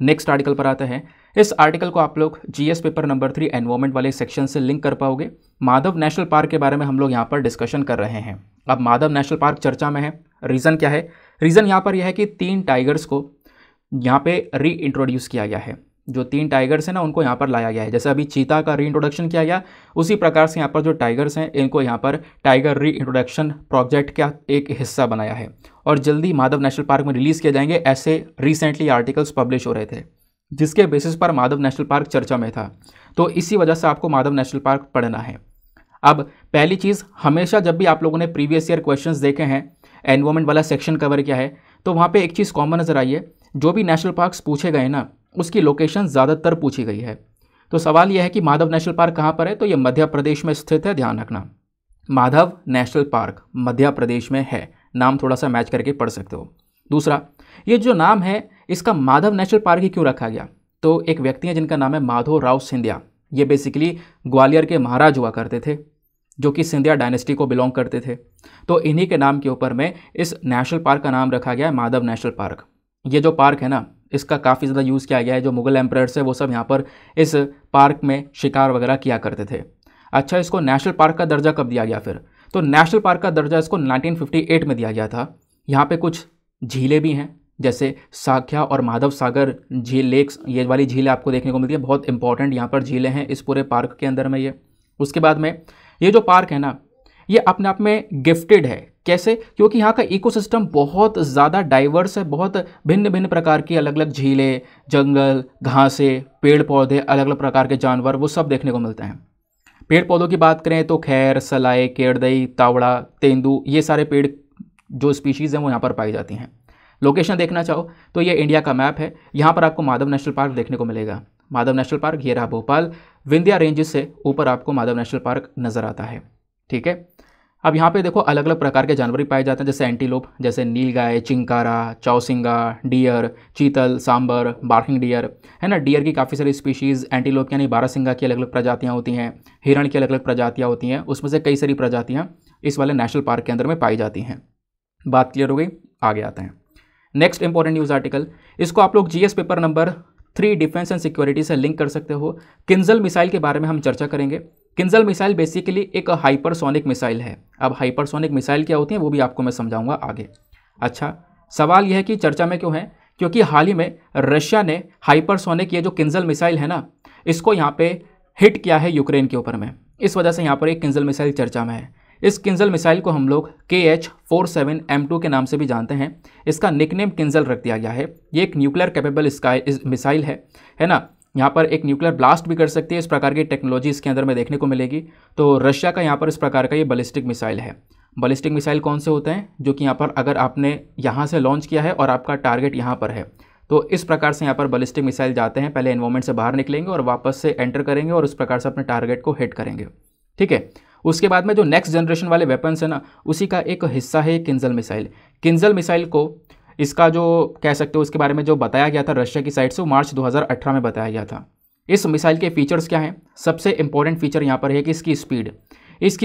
Next article पर आते हैं। इस आर्टिकल को आप लोग जीएस पेपर नंबर 3 एनवायरमेंट वाले सेक्शन से लिंक कर पाओगे। माधव नेशनल पार्क के बारे में हम लोग यहाँ पर डिस्कशन कर रहे हैं। अब माधव नेशनल पार्क चर्चा में है, रीज़न क्या है? रीज़न यहाँ पर यह है कि 3 टाइगर्स को यहाँ पे रीइंट्रोड्यूस किया गया है, जो 3 टाइगर्स हैं ना उनको यहाँ पर लाया गया है। जैसे अभी चीता का रीइंट्रोडक्शन किया गया, उसी प्रकार से यहाँ पर जो टाइगर्स हैं इनको यहाँ पर टाइगर रीइंट्रोडक्शन प्रोजेक्ट का एक हिस्सा बनाया है, और जल्दी माधव नेशनल पार्क में रिलीज़ किए जाएंगे। ऐसे रिसेंटली आर्टिकल्स पब्लिश हो रहे थे जिसके बेसिस पर माधव नेशनल पार्क चर्चा में था, तो इसी वजह से आपको माधव नेशनल पार्क पढ़ना है। अब पहली चीज़, हमेशा जब भी आप लोगों ने प्रीवियस ईयर क्वेश्चंस देखे हैं, एनवायरमेंट वाला सेक्शन कवर किया है, तो वहाँ पे एक चीज़ कॉमन नजर आई है, जो भी नेशनल पार्क्स पूछे गए ना उसकी लोकेशन ज़्यादातर पूछी गई है। तो सवाल यह है कि माधव नेशनल पार्क कहाँ पर है, तो ये मध्य प्रदेश में स्थित है, ध्यान रखना। माधव नेशनल पार्क मध्य प्रदेश में है, नाम थोड़ा सा मैच करके पढ़ सकते हो। दूसरा, ये जो नाम है इसका माधव नेशनल पार्क ही क्यों रखा गया, तो एक व्यक्ति हैं जिनका नाम है माधव राव सिंधिया। ये बेसिकली ग्वालियर के महाराज हुआ करते थे, जो कि सिंधिया डायनेस्टी को बिलोंग करते थे। तो इन्हीं के नाम के ऊपर में इस नेशनल पार्क का नाम रखा गया है माधव नेशनल पार्क। ये जो पार्क है ना, इसका काफ़ी ज़्यादा यूज़ किया गया है, जो मुगल एम्परर्स है वो सब यहाँ पर इस पार्क में शिकार वगैरह किया करते थे। अच्छा, इसको नेशनल पार्क का दर्जा कब दिया गया फिर, तो नेशनल पार्क का दर्जा इसको 1958 में दिया गया था। यहाँ पे कुछ झीलें भी हैं, जैसे साख्या और माधव सागर झील, लेक्स, ये वाली झीलें आपको देखने को मिलती है, बहुत इंपॉर्टेंट यहाँ पर झीलें हैं इस पूरे पार्क के अंदर में। ये उसके बाद में ये जो पार्क है ना, ये अपने आप में गिफ्टेड है। कैसे, क्योंकि यहाँ का इकोसिस्टम बहुत ज़्यादा डाइवर्स है, बहुत भिन्न भिन्न प्रकार की अलग अलग झीलें, जंगल, घासें, पेड़ पौधे, अलग अलग प्रकार के जानवर, वो सब देखने को मिलते हैं। पेड़ पौधों की बात करें तो खैर, सलाए, केड़दई, तावड़ा, तेंदू, ये सारे पेड़ जो स्पीशीज़ हैं वो यहाँ पर पाई जाती हैं। लोकेशन देखना चाहो तो ये इंडिया का मैप है, यहाँ पर आपको माधव नेशनल पार्क देखने को मिलेगा। माधव नेशनल पार्क, ये रहा भोपाल, विंध्या रेंजेस से ऊपर आपको माधव नेशनल पार्क नज़र आता है, ठीक है। अब यहाँ पे देखो, अलग अलग प्रकार के जानवर भी पाए जाते हैं, जैसे एंटीलोप, जैसे नीलगाय, चिंकारा, चौसिंगा, डियर, चीतल, सांबर, बार्किंग डियर, है ना। डियर की काफ़ी सारी स्पीशीज़, एंटीलोप यानी बारहसिंगा की अलग अलग प्रजातियाँ होती हैं, हिरण की अलग अलग प्रजातियाँ होती हैं, उसमें से कई सारी प्रजातियाँ इस वाले नेशनल पार्क के अंदर में पाई जाती हैं। बात क्लियर हो गई, आगे आते हैं। नेक्स्ट इंपॉर्टेंट न्यूज़ आर्टिकल, इसको आप लोग GS paper number 3 defence and security से लिंक कर सकते हो। किंजल मिसाइल के बारे में हम चर्चा करेंगे। किंजल मिसाइल बेसिकली एक हाइपरसोनिक मिसाइल है। अब हाइपरसोनिक मिसाइल क्या होती है वो भी आपको मैं समझाऊंगा आगे। अच्छा, सवाल यह है कि चर्चा में क्यों है, क्योंकि हाल ही में रशिया ने हाइपरसोनिक ये जो किंजल मिसाइल है ना, इसको यहाँ पे हिट किया है यूक्रेन के ऊपर में। इस वजह से यहाँ पर एक किंजल मिसाइल चर्चा में है। इस किंजल मिसाइल को हम लोग KH-47M2 के नाम से भी जानते हैं। इसका निकनेम किंजल रख दिया गया है। ये एक न्यूक्लियर कैपेबल मिसाइल है ना। यहाँ पर एक न्यूक्लियर ब्लास्ट भी कर सकती है, इस प्रकार की टेक्नोलॉजी इसके अंदर में देखने को मिलेगी। तो रशिया का यहाँ पर इस प्रकार का ये बलिस्टिक मिसाइल है। बलिस्टिक मिसाइल कौन से होते हैं, जो कि यहाँ पर अगर आपने यहाँ से लॉन्च किया है और आपका टारगेट यहाँ पर है, तो इस प्रकार से यहाँ पर बलिस्टिक मिसाइल जाते हैं, पहले एनवायरमेंट से बाहर निकलेंगे और वापस से एंटर करेंगे और उस प्रकार से अपने टारगेट को हिट करेंगे, ठीक है। उसके बाद में जो नेक्स्ट जनरेशन वाले वेपन्स है ना, उसी का एक हिस्सा है किंजल मिसाइल। किंजल मिसाइल को इसका जो कह सकते हो, इसके बारे में जो बताया गया था रशिया की साइड से, वो मार्च 2018 में बताया गया था। इस मिसाइल के फीचर्स क्या हैं, सबसे इंपॉर्टेंट फीचर यहाँ पर है कि इसकी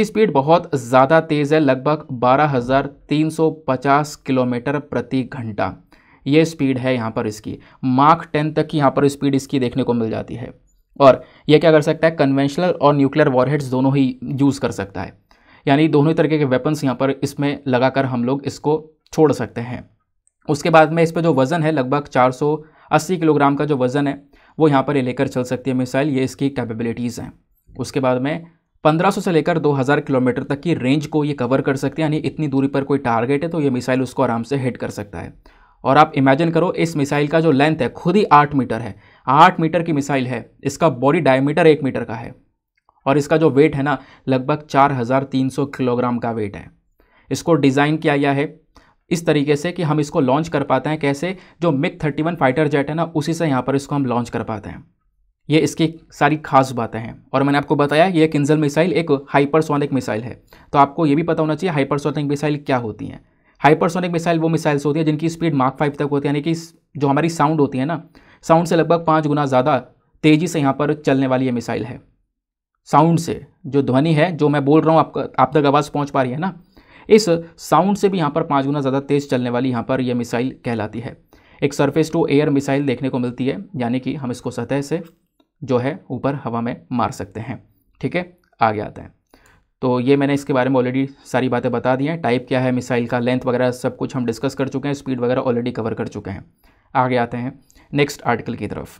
स्पीड बहुत ज़्यादा तेज़ है, लगभग 12,350 किलोमीटर प्रति घंटा ये स्पीड है यहाँ पर इसकी। Mach 10 तक की यहाँ पर स्पीड इसकी देखने को मिल जाती है। और यह क्या कर सकता है, कन्वेंशनल और न्यूक्लियर वॉरहेड्स दोनों ही यूज़ कर सकता है, यानी दोनों ही तरीके के वेपन्स यहाँ पर इसमें लगाकर हम लोग इसको छोड़ सकते हैं। उसके बाद में इस पर जो वज़न है, लगभग 480 किलोग्राम का जो वज़न है वो यहाँ पर ये लेकर चल सकती है मिसाइल। ये इसकी कैपेबिलिटीज़ हैं। उसके बाद में 1500 से लेकर 2000 किलोमीटर तक की रेंज को ये कवर कर सकती है, यानी इतनी दूरी पर कोई टारगेट है तो ये मिसाइल उसको आराम से हिट कर सकता है। और आप इमेजिन करो, इस मिसाइल का जो लेंथ है खुद ही 8 मीटर है। 8 मीटर की मिसाइल है, इसका बॉडी डायमीटर 1 मीटर का है, और इसका जो वेट है ना, लगभग 4300 किलोग्राम का वेट है। इसको डिज़ाइन किया गया है इस तरीके से कि हम इसको लॉन्च कर पाते हैं। कैसे, जो MiG-31 फाइटर जेट है ना, उसी से यहाँ पर इसको हम लॉन्च कर पाते हैं। ये इसकी सारी खास बातें हैं। और मैंने आपको बताया ये किंजल मिसाइल एक हाइपरसोनिक मिसाइल है, तो आपको ये भी पता होना चाहिए हाइपरसोनिक मिसाइल क्या होती हैं। हाइपरसोनिक मिसाइल वो मिसाइल्स होती है जिनकी स्पीड Mach 5 तक होती है, यानी कि जो हमारी साउंड होती है ना, साउंड से लगभग 5 गुना ज़्यादा तेज़ी से यहाँ पर चलने वाली ये मिसाइल है। साउंड से जो ध्वनि है, जो मैं बोल रहा हूँ आपको, आप तक आवाज़ पहुँच पा रही है ना, इस साउंड से भी यहाँ पर 5 गुना ज़्यादा तेज़ चलने वाली यहाँ पर यह मिसाइल कहलाती है। एक सरफेस टू एयर मिसाइल देखने को मिलती है, यानी कि हम इसको सतह से जो है ऊपर हवा में मार सकते हैं, ठीक है। आगे आते हैं। तो ये मैंने इसके बारे में ऑलरेडी सारी बातें बता दी हैं, टाइप क्या है मिसाइल का, लेंथ वगैरह सब कुछ हम डिस्कस कर चुके हैं, स्पीड वगैरह ऑलरेडी कवर कर चुके हैं। आगे आते हैं नेक्स्ट आर्टिकल की तरफ।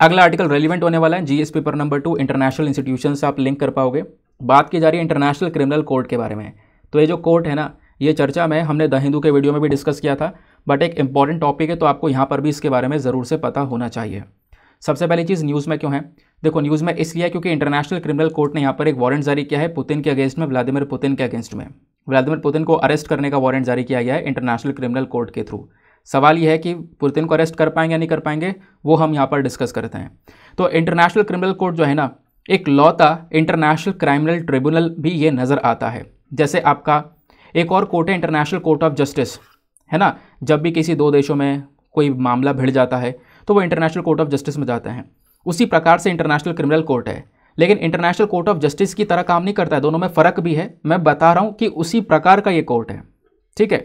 अगला आर्टिकल रेलिवेंट होने वाला है GS paper number 2, international institution से आप लिंक कर पाओगे। बात की जा रही है इंटरनेशनल क्रिमिनल कोर्ट के बारे में। तो ये जो कोर्ट है ना, ये चर्चा में हमने द हिंदू के वीडियो में भी डिस्कस किया था, बट एक इंपॉर्टेंट टॉपिक है, तो आपको यहाँ पर भी इसके बारे में ज़रूर से पता होना चाहिए। सबसे पहली चीज़ न्यूज़ में क्यों है? देखो न्यूज़ में इसलिए क्योंकि इंटरनेशनल क्रिमिनल कोर्ट ने यहाँ पर एक वारंट जारी किया है पुतिन के अगेंस्ट में, व्लादिमीर पुतिन के अगेंस्ट में। व्लादिमीर पुतिन को अरेस्ट करने का वारंट जारी किया गया है इंटरनेशनल क्रिमिनल कोर्ट के थ्रू। सवाल यह है कि पुतिन को अरेस्ट कर पाएंगे या नहीं कर पाएंगे, वो हम यहाँ पर डिस्कस करते हैं। तो इंटरनेशनल क्रिमिनल कोर्ट जो है ना, एक लौता इंटरनेशनल क्राइमिनल ट्रिब्यूनल भी ये नज़र आता है। जैसे आपका एक और कोर्ट है इंटरनेशनल कोर्ट ऑफ जस्टिस, है ना। जब भी किसी दो देशों में कोई मामला भिड़ जाता है तो वो इंटरनेशनल कोर्ट ऑफ जस्टिस में जाते हैं। उसी प्रकार से इंटरनेशनल क्रिमिनल कोर्ट है, लेकिन इंटरनेशनल कोर्ट ऑफ जस्टिस की तरह काम नहीं करता है, दोनों में फ़र्क भी है। मैं बता रहा हूँ कि उसी प्रकार का ये कोर्ट है, ठीक है।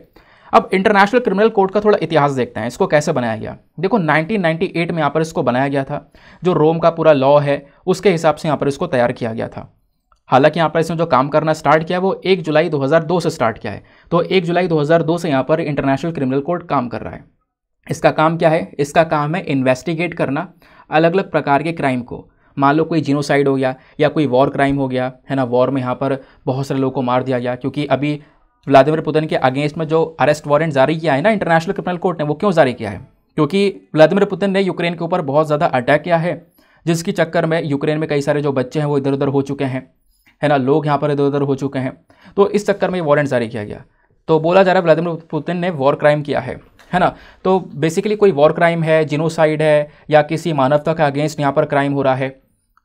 अब इंटरनेशनल क्रिमिनल कोर्ट का थोड़ा इतिहास देखते हैं, इसको कैसे बनाया गया। देखो 1998 में यहाँ पर इसको बनाया गया था, जो रोम का पूरा लॉ है उसके हिसाब से यहाँ पर इसको तैयार किया गया था। हालांकि यहाँ पर इसने जो काम करना स्टार्ट किया वो 1 जुलाई 2002 से स्टार्ट किया है। तो 1 जुलाई 2002 से यहाँ पर इंटरनेशनल क्रिमिनल कोर्ट काम कर रहा है। इसका काम क्या है? इसका काम है इन्वेस्टिगेट करना अलग अलग प्रकार के क्राइम को। मान लो कोई जीनोसाइड हो गया या कोई वॉर क्राइम हो गया, है ना। वॉर में यहाँ पर बहुत सारे लोगों को मार दिया गया, क्योंकि अभी व्लादिमीर पुतिन के अगेंस्ट में जो अरेस्ट वारंट जारी किया है ना इंटरनेशनल क्रिमिनल कोर्ट ने, वो क्यों जारी किया है? क्योंकि व्लादिमीर पुतिन ने यूक्रेन के ऊपर बहुत ज़्यादा अटैक किया है, जिसकी चक्कर में यूक्रेन में कई सारे जो बच्चे हैं वो इधर उधर हो चुके हैं, है ना। लोग यहाँ पर इधर उधर हो चुके हैं, तो इस चक्कर में वारंट जारी किया गया। तो बोला जा रहा है व्लादिमीर पुतिन ने वॉर क्राइम किया है ना। तो बेसिकली कोई वॉर क्राइम है, जिनोसाइड है, या किसी मानवता के अगेंस्ट यहाँ पर क्राइम हो रहा है,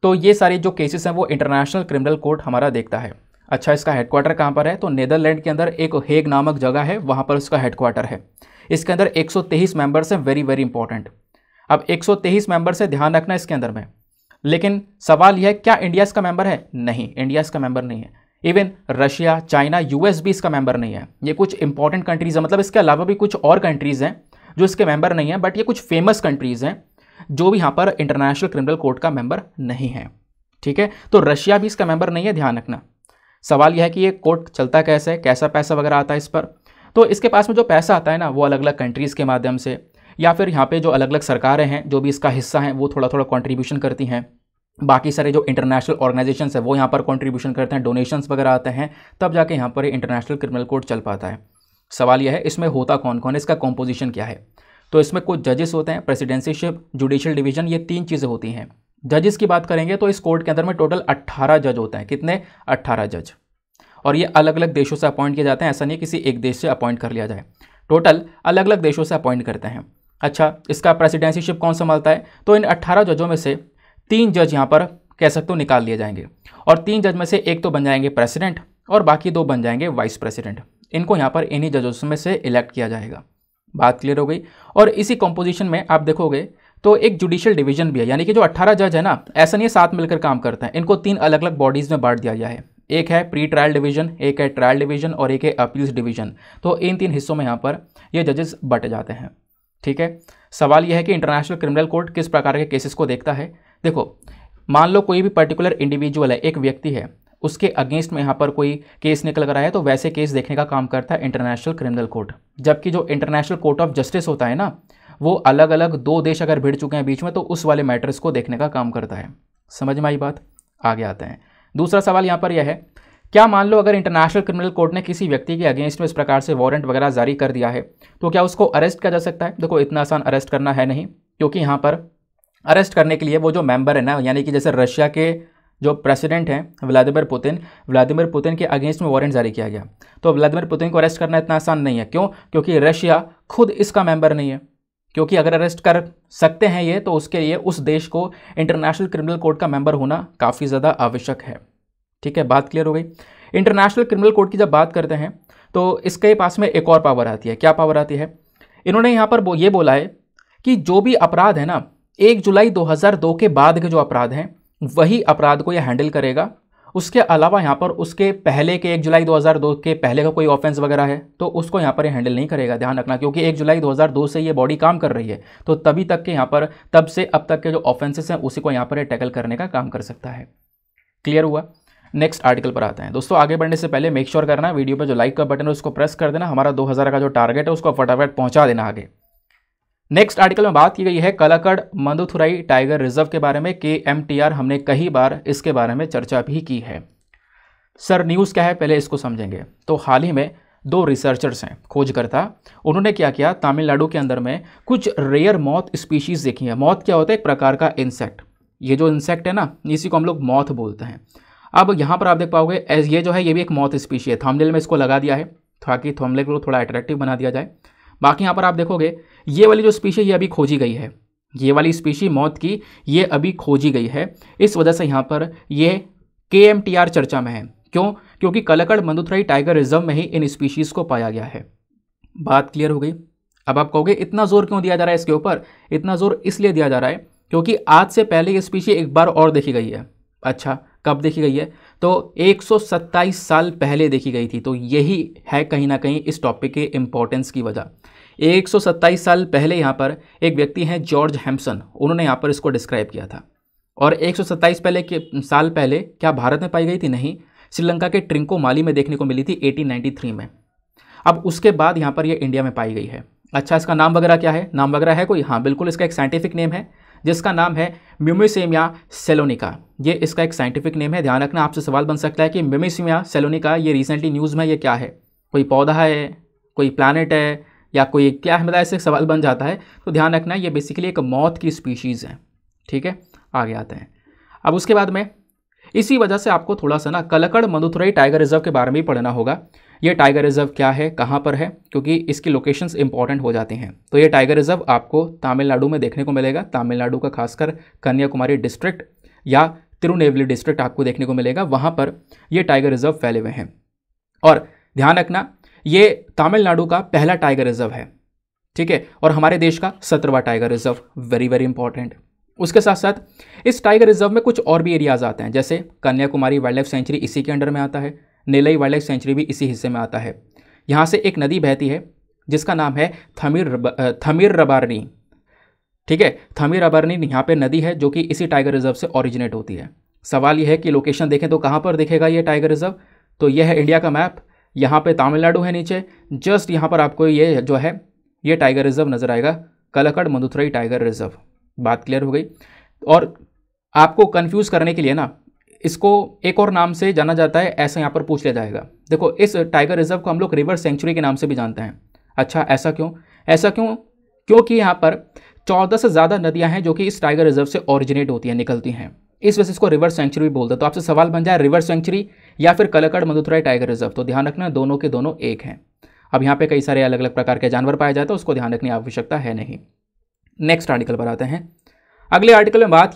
तो ये सारे जो केसेस हैं वो इंटरनेशनल क्रिमिनल कोर्ट हमारा देखता है। अच्छा, इसका हेडक्वार्टर कहाँ पर है? तो नीदरलैंड के अंदर एक हेग नामक जगह है, वहाँ पर इसका हेडक्वार्टर है। इसके अंदर 123 मेंबर्स हैं, वेरी वेरी इंपॉर्टेंट। अब 123 मेंबर्स है, ध्यान रखना इसके अंदर में। लेकिन सवाल यह है क्या इंडिया इसका मेंबर है? नहीं, इंडिया इसका मेंबर नहीं है। इवन रशिया, चाइना, यूएस भी इसका मेंबर नहीं है। ये कुछ इंपॉर्टेंट कंट्रीज़ हैं, मतलब इसके अलावा भी कुछ और कंट्रीज़ हैं जो इसके मेंबर नहीं हैं, बट ये कुछ फेमस कंट्रीज़ हैं जो भी यहाँ पर इंटरनेशनल क्रिमिनल कोर्ट का मेंबर नहीं है, ठीक है। तो रशिया भी इसका मेंबर नहीं है, ध्यान रखना। सवाल यह है कि ये कोर्ट चलता कैसे है, कैसा पैसा वगैरह आता है इस पर? तो इसके पास में जो पैसा आता है ना वो अलग अलग कंट्रीज़ के माध्यम से, या फिर यहाँ पे जो अलग अलग सरकारें हैं जो भी इसका हिस्सा हैं वो थोड़ा थोड़ा कंट्रीब्यूशन करती हैं। बाकी सारे जो इंटरनेशनल ऑर्गेनाइजेशंस हैं वो यहाँ पर कंट्रीब्यूशन करते हैं, डोनेशंस वगैरह आते हैं, तब जाके यहाँ पर इंटरनेशनल क्रिमिनल कोर्ट चल पाता है। सवाल यह है इसमें होता कौन कौन है, इसका कॉम्पोजिशन क्या है? तो इसमें कुछ जजेस होते हैं, प्रेसिडेंसीशिप, जुडिशियल डिवीजन, ये तीन चीज़ें होती हैं। जजेस की बात करेंगे तो इस कोर्ट के अंदर में टोटल 18 जज होते हैं। कितने? 18 जज। और ये अलग अलग देशों से अपॉइंट किए जाते हैं, ऐसा नहीं किसी एक देश से अपॉइंट कर लिया जाए, टोटल अलग अलग देशों से अपॉइंट करते हैं। अच्छा, इसका प्रेसिडेंसीशिप कौन संभालता है? तो इन 18 जजों में से 3 जज यहाँ पर कह सकते हो निकाल लिए जाएंगे, और 3 जज में से 1 तो बन जाएंगे प्रेसिडेंट और बाकी 2 बन जाएंगे वाइस प्रेसिडेंट। इनको यहाँ पर इन्हीं जजों में से इलेक्ट किया जाएगा। बात क्लियर हो गई। और इसी कॉम्पोजिशन में आप देखोगे तो एक जुडिशियल डिवीजन भी है, यानी कि जो 18 जज है ना, ऐसा नहीं है साथ मिलकर काम करते हैं, इनको 3 अलग अलग बॉडीज़ में बांट दिया गया है। एक है प्री ट्रायल डिवीजन, एक है ट्रायल डिवीजन और एक है अपील्स डिवीजन। तो इन 3 हिस्सों में यहाँ पर ये जजेस बंटे जाते हैं, ठीक है। सवाल यह है कि इंटरनेशनल क्रिमिनल कोर्ट किस प्रकार के केसेस को देखता है। देखो मान लो कोई भी पर्टिकुलर इंडिविजुअल है, एक व्यक्ति है, उसके अगेंस्ट में यहाँ पर कोई केस निकल कर आया, तो वैसे केस देखने का काम करता है इंटरनेशनल क्रिमिनल कोर्ट। जबकि जो इंटरनेशनल कोर्ट ऑफ जस्टिस होता है ना, वो अलग अलग 2 देश अगर भिड़ चुके हैं बीच में, तो उस वाले मैटर्स को देखने का काम करता है। समझ में आई बात? आगे आते हैं। दूसरा सवाल यहाँ पर यह है, क्या मान लो अगर इंटरनेशनल क्रिमिनल कोर्ट ने किसी व्यक्ति के अगेंस्ट में इस प्रकार से वारंट वगैरह जारी कर दिया है, तो क्या उसको अरेस्ट किया जा सकता है? देखो इतना आसान अरेस्ट करना है नहीं, क्योंकि यहाँ पर अरेस्ट करने के लिए वो जो मेंबर है ना, यानी कि जैसे रशिया के जो प्रेसिडेंट हैं व्लादिमीर पुतिन के अगेंस्ट में वारंट जारी किया गया, तो व्लादिमीर पुतिन को अरेस्ट करना इतना आसान नहीं है। क्यों? क्योंकि रशिया खुद इसका मेंबर नहीं है। क्योंकि अगर अरेस्ट कर सकते हैं ये, तो उसके लिए उस देश को इंटरनेशनल क्रिमिनल कोर्ट का मेंबर होना काफ़ी ज़्यादा आवश्यक है, ठीक है। बात क्लियर हो गई। इंटरनेशनल क्रिमिनल कोर्ट की जब बात करते हैं तो इसके पास में एक और पावर आती है। क्या पावर आती है? इन्होंने यहाँ पर ये बोला है कि जो भी अपराध है ना 1 जुलाई 2002 के बाद के जो अपराध हैं वही अपराध को यह हैंडल करेगा। उसके अलावा यहाँ पर उसके पहले के 1 जुलाई 2002 के पहले का कोई ऑफेंस वगैरह है तो उसको यहाँ पर हैंडल नहीं करेगा, ध्यान रखना। क्योंकि 1 जुलाई 2002 से ये बॉडी काम कर रही है, तो तभी तक के यहाँ पर तब से अब तक के जो ऑफेंसेस हैं उसी को यहाँ पर टैकल करने का काम कर सकता है। क्लियर हुआ? नेक्स्ट आर्टिकल पर आते हैं। दोस्तों आगे बढ़ने से पहले मेक श्योर करना वीडियो पर जो लाइक का बटन है उसको प्रेस कर देना, हमारा 2000 का जो टारगेट है उसको फटाफट पहुँचा देना। आगे नेक्स्ट आर्टिकल में बात की गई है कलाकड़ मंदुथुराई टाइगर रिजर्व के बारे में, KMTR। हमने कई बार इसके बारे में चर्चा भी की है। सर न्यूज़ क्या है पहले इसको समझेंगे। तो हाल ही में दो रिसर्चर्स हैं, खोजकर्ता। उन्होंने क्या किया, तमिलनाडु के अंदर में कुछ रेयर मॉथ स्पीशीज़ देखी है। मॉथ क्या होता है, एक प्रकार का इंसेक्ट। ये जो इंसेक्ट है ना, इसी को हम लोग मॉथ बोलते हैं। अब यहाँ पर आप देख पाओगे ये जो है ये भी एक मॉथ स्पीशी है। थंबनेल में इसको लगा दिया है ताकि थंबनेल को थोड़ा अट्रैक्टिव बना दिया जाए। बाकी यहाँ पर आप देखोगे ये वाली जो स्पीशी ये अभी खोजी गई है, ये वाली स्पीशी मौत की ये अभी खोजी गई है। इस वजह से यहाँ पर ये KMTR चर्चा में है। क्यों? क्योंकि कलक्कड़ मुंदंथुराई टाइगर रिजर्व में ही इन स्पीशीज़ को पाया गया है। बात क्लियर हो गई। अब आप कहोगे इतना जोर क्यों दिया जा रहा है इसके ऊपर? इतना जोर इसलिए दिया जा रहा है क्योंकि आज से पहले ये स्पीशी एक बार और देखी गई है। अच्छा, कब देखी गई है? तो 127 साल पहले देखी गई थी। तो यही है कहीं ना कहीं इस टॉपिक के इम्पोर्टेंस की वजह। 127 साल पहले यहाँ पर एक व्यक्ति हैं जॉर्ज हैम्सन, उन्होंने यहाँ पर इसको डिस्क्राइब किया था। और 127 साल पहले क्या भारत में पाई गई थी? नहीं, श्रीलंका के ट्रिंको माली में देखने को मिली थी 1893 में। अब उसके बाद यहाँ पर ये इंडिया में पाई गई है। अच्छा, इसका नाम वगैरह क्या है? नाम वगैरह है कोई? हाँ बिल्कुल, इसका एक साइंटिफिक नेम है जिसका नाम है म्यूमिसमिया सेलोनिका। ये इसका एक साइंटिफिक नेम है। ध्यान रखना, आपसे सवाल बन सकता है कि म्यूमिसमिया सेलोनिका ये रिसेंटली न्यूज़ में, ये क्या है? कोई पौधा है, कोई प्लानेट है, या कोई क्या है? मतलब ऐसे सवाल बन जाता है। तो ध्यान रखना ये बेसिकली एक मॉथ की स्पीशीज़ है। ठीक है, आगे आते हैं। अब उसके बाद में इसी वजह से आपको थोड़ा सा ना कलक्कड़ मुंदंथुराई टाइगर रिजर्व के बारे में भी पढ़ना होगा। ये टाइगर रिजर्व क्या है, कहाँ पर है, क्योंकि इसकी लोकेशंस इंपॉर्टेंट हो जाती हैं। तो ये टाइगर रिजर्व आपको तमिलनाडु में देखने को मिलेगा। तमिलनाडु का खासकर कन्याकुमारी डिस्ट्रिक्ट या तिरुनेवली डिस्ट्रिक्ट आपको देखने को मिलेगा। वहाँ पर ये टाइगर रिजर्व फैले हुए हैं। और ध्यान रखना ये तमिलनाडु का पहला टाइगर रिजर्व है। ठीक है, और हमारे देश का 17वां tiger reserve. Very very important. उसके साथ साथ इस टाइगर रिजर्व में कुछ और भी एरियाज़ आते हैं, जैसे कन्याकुमारी वाइल्ड लाइफ सेंचुरी इसी के अंडर में आता है, नेलई वाइल्ड लाइफ सेंचुरी भी इसी हिस्से में आता है। यहाँ से एक नदी बहती है जिसका नाम है थमीरबरानी। ठीक है, थमीरबरानी यहाँ पे नदी है जो कि इसी टाइगर रिजर्व से ऑरिजिनेट होती है। सवाल यह है कि लोकेशन देखें तो कहाँ पर दिखेगा ये टाइगर रिजर्व? तो यह है इंडिया का मैप। यहाँ पे तमिलनाडु है नीचे, जस्ट यहाँ पर आपको ये जो है ये टाइगर रिजर्व नज़र आएगा, कलक्कड़ मुंदंथुराई टाइगर रिजर्व। बात क्लियर हो गई। और आपको कंफ्यूज करने के लिए ना इसको एक और नाम से जाना जाता है, ऐसा यहाँ पर पूछ लिया जाएगा। देखो, इस टाइगर रिजर्व को हम लोग रिवर सेंचुरी के नाम से भी जानते हैं। अच्छा, ऐसा क्यों? ऐसा क्यों? क्योंकि यहाँ पर 14 से ज़्यादा नदियाँ हैं जो कि इस टाइगर रिजर्व से ऑरिजिनेट होती हैं, निकलती हैं। इस वजह से इसको रिवर सेंचुरी बोलते हैं। तो आपसे सवाल बन जाए रिवर सेंचुरी या फिर कलक्कड़ मुंदंथुराई टाइगर रिजर्व, तो ध्यान रखना दोनों के दोनों एक हैं। अब यहाँ पे कई सारे अलग अलग प्रकार के जानवर पाए जाते हैं, उसको ध्यान रखने की आवश्यकता है नहीं। नेक्स्ट आर्टिकल पर आते हैं। अगले आर्टिकल में बात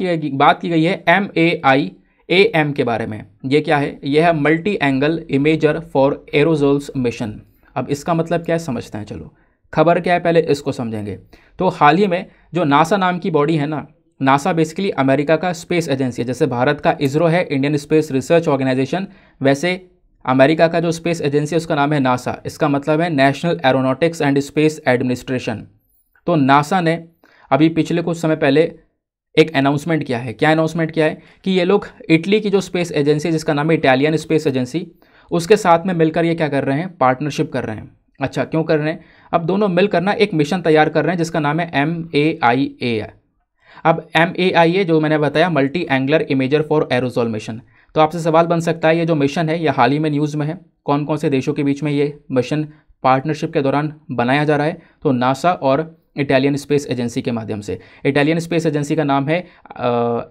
की गई है MAIAM के बारे में। ये क्या है? यह है multi angle imager for aerosols mission. अब इसका मतलब क्या है समझते हैं। चलो, खबर क्या है पहले इसको समझेंगे। तो हाल ही में जो नासा नाम की बॉडी है ना, नासा बेसिकली अमेरिका का स्पेस एजेंसी है। जैसे भारत का इसरो है, इंडियन स्पेस रिसर्च ऑर्गेनाइजेशन, वैसे अमेरिका का जो स्पेस एजेंसी है उसका नाम है नासा। इसका मतलब है national aeronautics and space administration. तो नासा ने अभी पिछले कुछ समय पहले एक अनाउंसमेंट किया है। क्या अनाउंसमेंट किया है? कि ये लोग इटली की जो स्पेस एजेंसी जिसका नाम है इटालियन स्पेस एजेंसी, उसके साथ में मिलकर ये क्या कर रहे हैं? पार्टनरशिप कर रहे हैं। अच्छा, क्यों कर रहे हैं? अब दोनों मिलकर ना एक मिशन तैयार कर रहे हैं जिसका नाम है MAIA। अब MAIA जो मैंने बताया, multi angler imager for aerosol mission. तो आपसे सवाल बन सकता है ये जो मिशन है यह हाल ही में न्यूज़ में है, कौन कौन से देशों के बीच में ये मिशन पार्टनरशिप के दौरान बनाया जा रहा है? तो नासा और इटालियन स्पेस एजेंसी के माध्यम से। इटालियन स्पेस एजेंसी का नाम है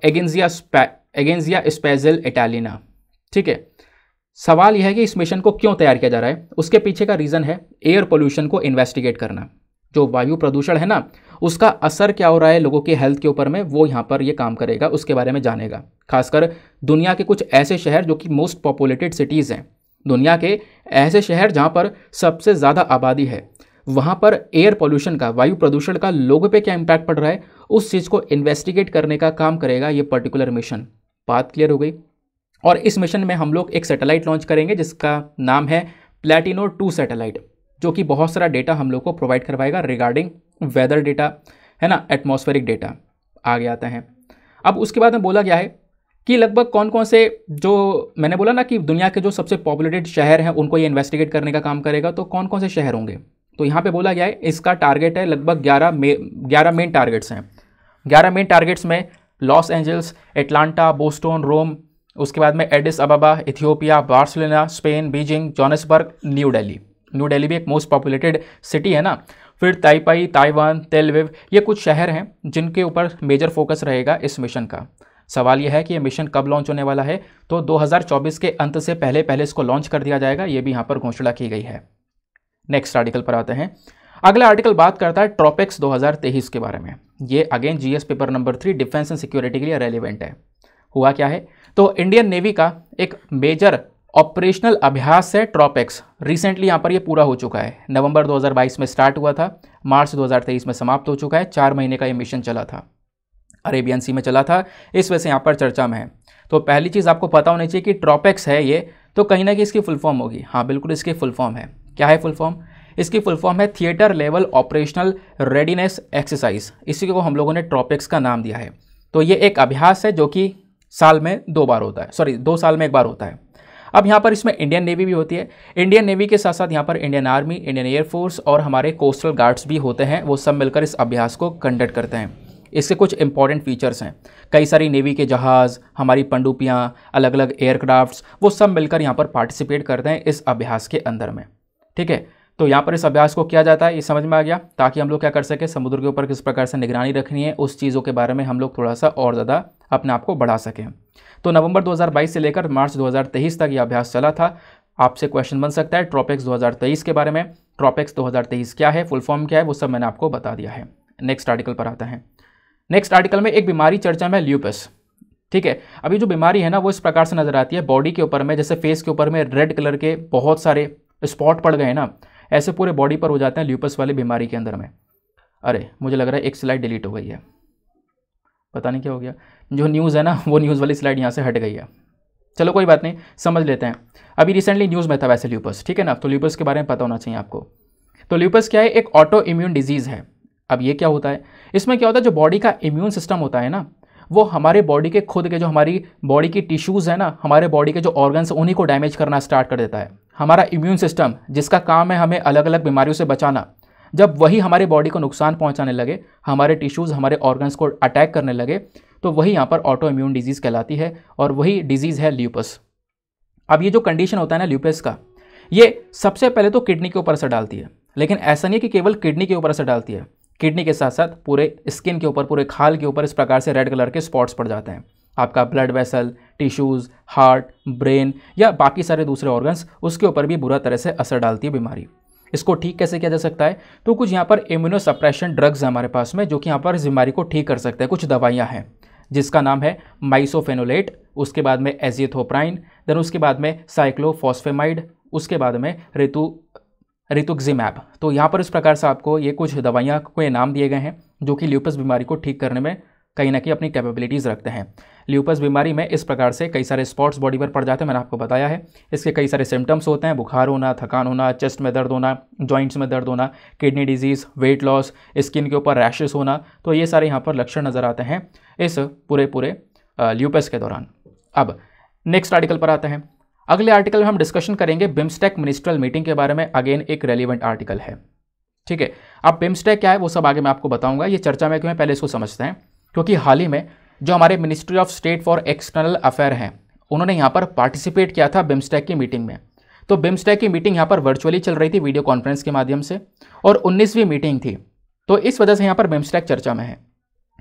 एजेंसिया स्पेज़ल इटालिना। ठीक है, सवाल यह है कि इस मिशन को क्यों तैयार किया जा रहा है? उसके पीछे का रीज़न है एयर पोल्यूशन को इन्वेस्टिगेट करना। जो वायु प्रदूषण है ना, उसका असर क्या हो रहा है लोगों के हेल्थ के ऊपर में, वो यहाँ पर ये काम करेगा, उसके बारे में जानेगा। खासकर दुनिया के कुछ ऐसे शहर जो कि मोस्ट पॉपुलेटेड सिटीज़ हैं, दुनिया के ऐसे शहर जहाँ पर सबसे ज़्यादा आबादी है, वहाँ पर एयर पोल्यूशन का, वायु प्रदूषण का लोगों पे क्या इम्पैक्ट पड़ रहा है, उस चीज़ को इन्वेस्टिगेट करने का काम करेगा ये पर्टिकुलर मिशन। बात क्लियर हो गई। और इस मिशन में हम लोग एक सैटेलाइट लॉन्च करेंगे जिसका नाम है प्लैटिनो 2 सैटेलाइट, जो कि बहुत सारा डेटा हम लोग को प्रोवाइड करवाएगा रिगार्डिंग वेदर डेटा है ना, एटमॉस्फेरिक डेटा। आगे आते हैं। अब उसके बाद में बोला गया है कि लगभग कौन कौन से, जो मैंने बोला ना कि दुनिया के जो सबसे पॉपुलेटेड शहर हैं उनको ये इन्वेस्टिगेट करने का काम करेगा, तो कौन कौन से शहर होंगे? तो यहाँ पे बोला गया है इसका टारगेट है लगभग 11 मेन टारगेट्स हैं। 11 मेन टारगेट्स में Los Angeles, Atlanta, Boston, Rome, उसके बाद में Addis Ababa, Ethiopia, Barcelona, Spain, Beijing, Johannesburg, new Delhi. New Delhi भी एक मोस्ट पॉपुलेटेड सिटी है ना। फिर ताइपाई, ताइवान, तेलविव, ये कुछ शहर हैं जिनके ऊपर मेजर फोकस रहेगा इस मिशन का। सवाल यह है कि ये मिशन कब लॉन्च होने वाला है, तो 2024 के अंत से पहले इसको लॉन्च कर दिया जाएगा, ये भी यहाँ पर घोषणा की गई है। नेक्स्ट आर्टिकल पर आते हैं। अगला आर्टिकल बात करता है ट्रॉपिक्स 2023 के बारे में। ये again GS paper number 3 defence and security के लिए रेलिवेंट है। हुआ क्या है तो इंडियन नेवी का एक मेजर ऑपरेशनल अभ्यास है ट्रॉपिक्स, रिसेंटली यहाँ पर ये पूरा हो चुका है। नवंबर 2022 में स्टार्ट हुआ था, मार्च 2023 में समाप्त हो चुका है। 4 महीने का ये मिशन चला था, अरेबियन सी में चला था, इस वजह से यहाँ पर चर्चा में है। तो पहली चीज़ आपको पता होनी चाहिए कि ट्रॉपिक्स है ये, तो कहीं ना कहीं इसकी फुल फॉर्म होगी। हाँ बिल्कुल, इसकी फुल फॉर्म है। क्या है फुल फॉर्म? इसकी फुल फॉर्म है theatre level operational readiness exercise, इसी को हम लोगों ने ट्रॉपिक्स का नाम दिया है। तो ये एक अभ्यास है जो कि साल में 2 बार होता है, सॉरी 2 साल में 1 बार होता है। अब यहाँ पर इसमें इंडियन नेवी भी होती है, इंडियन नेवी के साथ साथ यहाँ पर इंडियन आर्मी, इंडियन एयरफोर्स और हमारे कोस्टल गार्ड्स भी होते हैं, वो सब मिलकर इस अभ्यास को कंडक्ट करते हैं। इसके कुछ इंपॉर्टेंट फीचर्स हैं, कई सारी नेवी के जहाज़, हमारी पनडुब्बियाँ, अलग अलग एयरक्राफ्ट्स, वो सब मिलकर यहाँ पर पार्टिसिपेट करते हैं इस अभ्यास के अंदर में। ठीक है, तो यहाँ पर इस अभ्यास को किया जाता है, ये समझ में आ गया, ताकि हम लोग क्या कर सकें, समुद्र के ऊपर किस प्रकार से निगरानी रखनी है, उस चीज़ों के बारे में हम लोग थोड़ा सा और ज़्यादा अपने आप को बढ़ा सकें। तो नवंबर 2022 से लेकर मार्च 2023 तक ये अभ्यास चला था। आपसे क्वेश्चन बन सकता है ट्रॉपिक्स 2023 के बारे में। ट्रॉपिक्स 2023 क्या है, फुल फॉर्म क्या है, वो सब मैंने आपको बता दिया है। नेक्स्ट आर्टिकल पर आता है। नेक्स्ट आर्टिकल में एक बीमारी चर्चा में, ल्यूपस। ठीक है, अभी जो बीमारी है ना वो इस प्रकार से नज़र आती है, बॉडी के ऊपर में, जैसे फेस के ऊपर में रेड कलर के बहुत सारे स्पॉट पड़ गए ना, ऐसे पूरे बॉडी पर हो जाते हैं ल्यूपस वाली बीमारी के अंदर में। अरे मुझे लग रहा है एक स्लाइड डिलीट हो गई है, पता नहीं क्या हो गया, जो न्यूज़ है ना वो न्यूज़ वाली स्लाइड यहाँ से हट गई है। चलो कोई बात नहीं, समझ लेते हैं। अभी रिसेंटली न्यूज़ में था वैसे ल्यूपस, ठीक है ना, तो ल्यूपस के बारे में पता होना चाहिए आपको। तो ल्यूपस क्या है, एक ऑटो इम्यून डिजीज़ है। अब ये क्या होता है, इसमें क्या होता है, जो बॉडी का इम्यून सिस्टम होता है ना, वो हमारे बॉडी के खुद के जो हमारी बॉडी की टिश्यूज़ है ना, हमारे बॉडी के जो ऑर्गन्स, उन्हीं को डैमेज करना स्टार्ट कर देता है। हमारा इम्यून सिस्टम जिसका काम है हमें अलग अलग बीमारियों से बचाना, जब वही हमारे बॉडी को नुकसान पहुंचाने लगे, हमारे टिश्यूज़, हमारे ऑर्गन्स को अटैक करने लगे, तो वही यहाँ पर ऑटो इम्यून डिजीज़ कहलाती है, और वही डिजीज़ है ल्यूपस। अब ये जो कंडीशन होता है ना ल्यूपस का, ये सबसे पहले तो किडनी के ऊपर असर डालती है, लेकिन ऐसा नहीं है कि केवल किडनी के ऊपर असर डालती है, किडनी के साथ साथ पूरे स्किन के ऊपर, पूरे खाल के ऊपर इस प्रकार से रेड कलर के स्पॉट्स पड़ जाते हैं। आपका blood vessel, tissues, heart, brain या बाकी सारे दूसरे ऑर्गन्स, उसके ऊपर भी बुरा तरह से असर डालती है बीमारी। इसको ठीक कैसे किया जा सकता है, तो कुछ यहाँ पर इम्यूनो सप्रेशन ड्रग्स हैं हमारे पास में, जो कि यहाँ पर इस बीमारी को ठीक कर सकते हैं। कुछ दवाइयाँ हैं जिसका नाम है माइसोफेनोलेट, उसके बाद में एजिथोप्राइन, देन उसके बाद में साइक्लोफॉस्फेमाइड, उसके बाद में रितुक्जिमैब। तो यहाँ पर इस प्रकार से आपको ये कुछ दवाइयाँ को नाम दिए गए हैं जो कि ल्यूपस बीमारी को ठीक करने में कहीं ना कहीं अपनी कैपेबिलिटीज़ रखते हैं। ल्यूपस बीमारी में इस प्रकार से कई सारे स्पॉट्स बॉडी पर पड़ जाते हैं, मैंने आपको बताया है। इसके कई सारे सिम्टम्स होते हैं, बुखार होना, थकान होना, चेस्ट में दर्द होना, जॉइंट्स में दर्द होना, kidney disease, weight loss, skin के ऊपर रैशेस होना। तो ये सारे यहाँ पर लक्षण नज़र आते हैं इस पूरे ल्यूपस के दौरान। अब नेक्स्ट आर्टिकल पर आते हैं। अगले आर्टिकल में हम डिस्कशन करेंगे बिम्स्टेक मिनिस्ट्रियल मीटिंग के बारे में। अगेन एक रेलिवेंट आर्टिकल है, ठीक है। अब बिम्स्टेक क्या है वो सब आगे मैं आपको बताऊंगा, ये चर्चा में क्यों है, पहले इसको समझते हैं। क्योंकि हाल ही में जो हमारे ministry of state for external affair हैं, उन्होंने यहाँ पर पार्टिसिपेट किया था बिम्स्टेक की मीटिंग में। तो बिम्स्टेक की मीटिंग यहाँ पर वर्चुअली चल रही थी वीडियो कॉन्फ्रेंस के माध्यम से, और 19वीं मीटिंग थी, तो इस वजह से यहाँ पर बिम्स्टेक चर्चा में है।